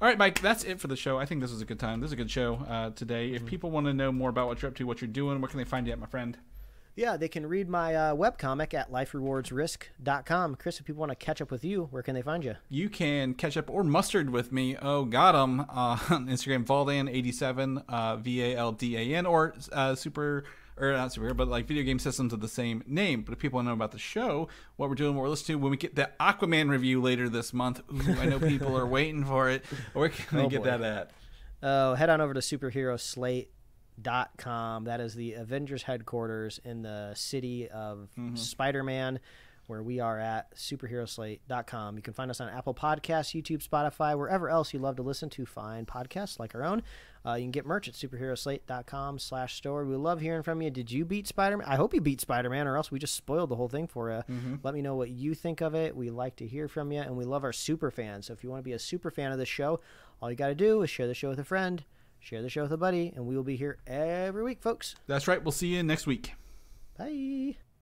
All right, Mike. That's it for the show. I think this was a good time. This is a good show uh, today. If mm. people want to know more about what you're up to, what you're doing, where can they find you at, my friend? Yeah, they can read my uh, webcomic at life rewards risk dot com. Chris, if people want to catch up with you, where can they find you? You can catch up or mustard with me. Oh, got 'em. Uh, on Instagram, Valdan eighty-seven, uh, V A L D A N, or uh, super, or not super, but like video game systems of the same name. But if people want to know about the show, what we're doing, what we're listening to, when we get the Aquaman review later this month, ooh, I know people are waiting for it. Where can oh, they get boy. that at? Oh, head on over to Superhero Slate. Dot com. That is the Avengers headquarters in the city of mm-hmm. Spider-Man, where we are at superhero slate dot com. You can find us on Apple Podcasts, YouTube, Spotify, wherever else you love to listen to fine podcasts like our own. Uh, you can get merch at superhero slate dot com slash store. We love hearing from you. Did you beat Spider-Man? I hope you beat Spider-Man, or else we just spoiled the whole thing for you. Mm-hmm. Let me know what you think of it. We like to hear from you, and we love our super fans. So if you want to be a super fan of this show, all you got to do is share the show with a friend. Share the show with a buddy, and we will be here every week, folks. That's right. We'll see you next week. Bye.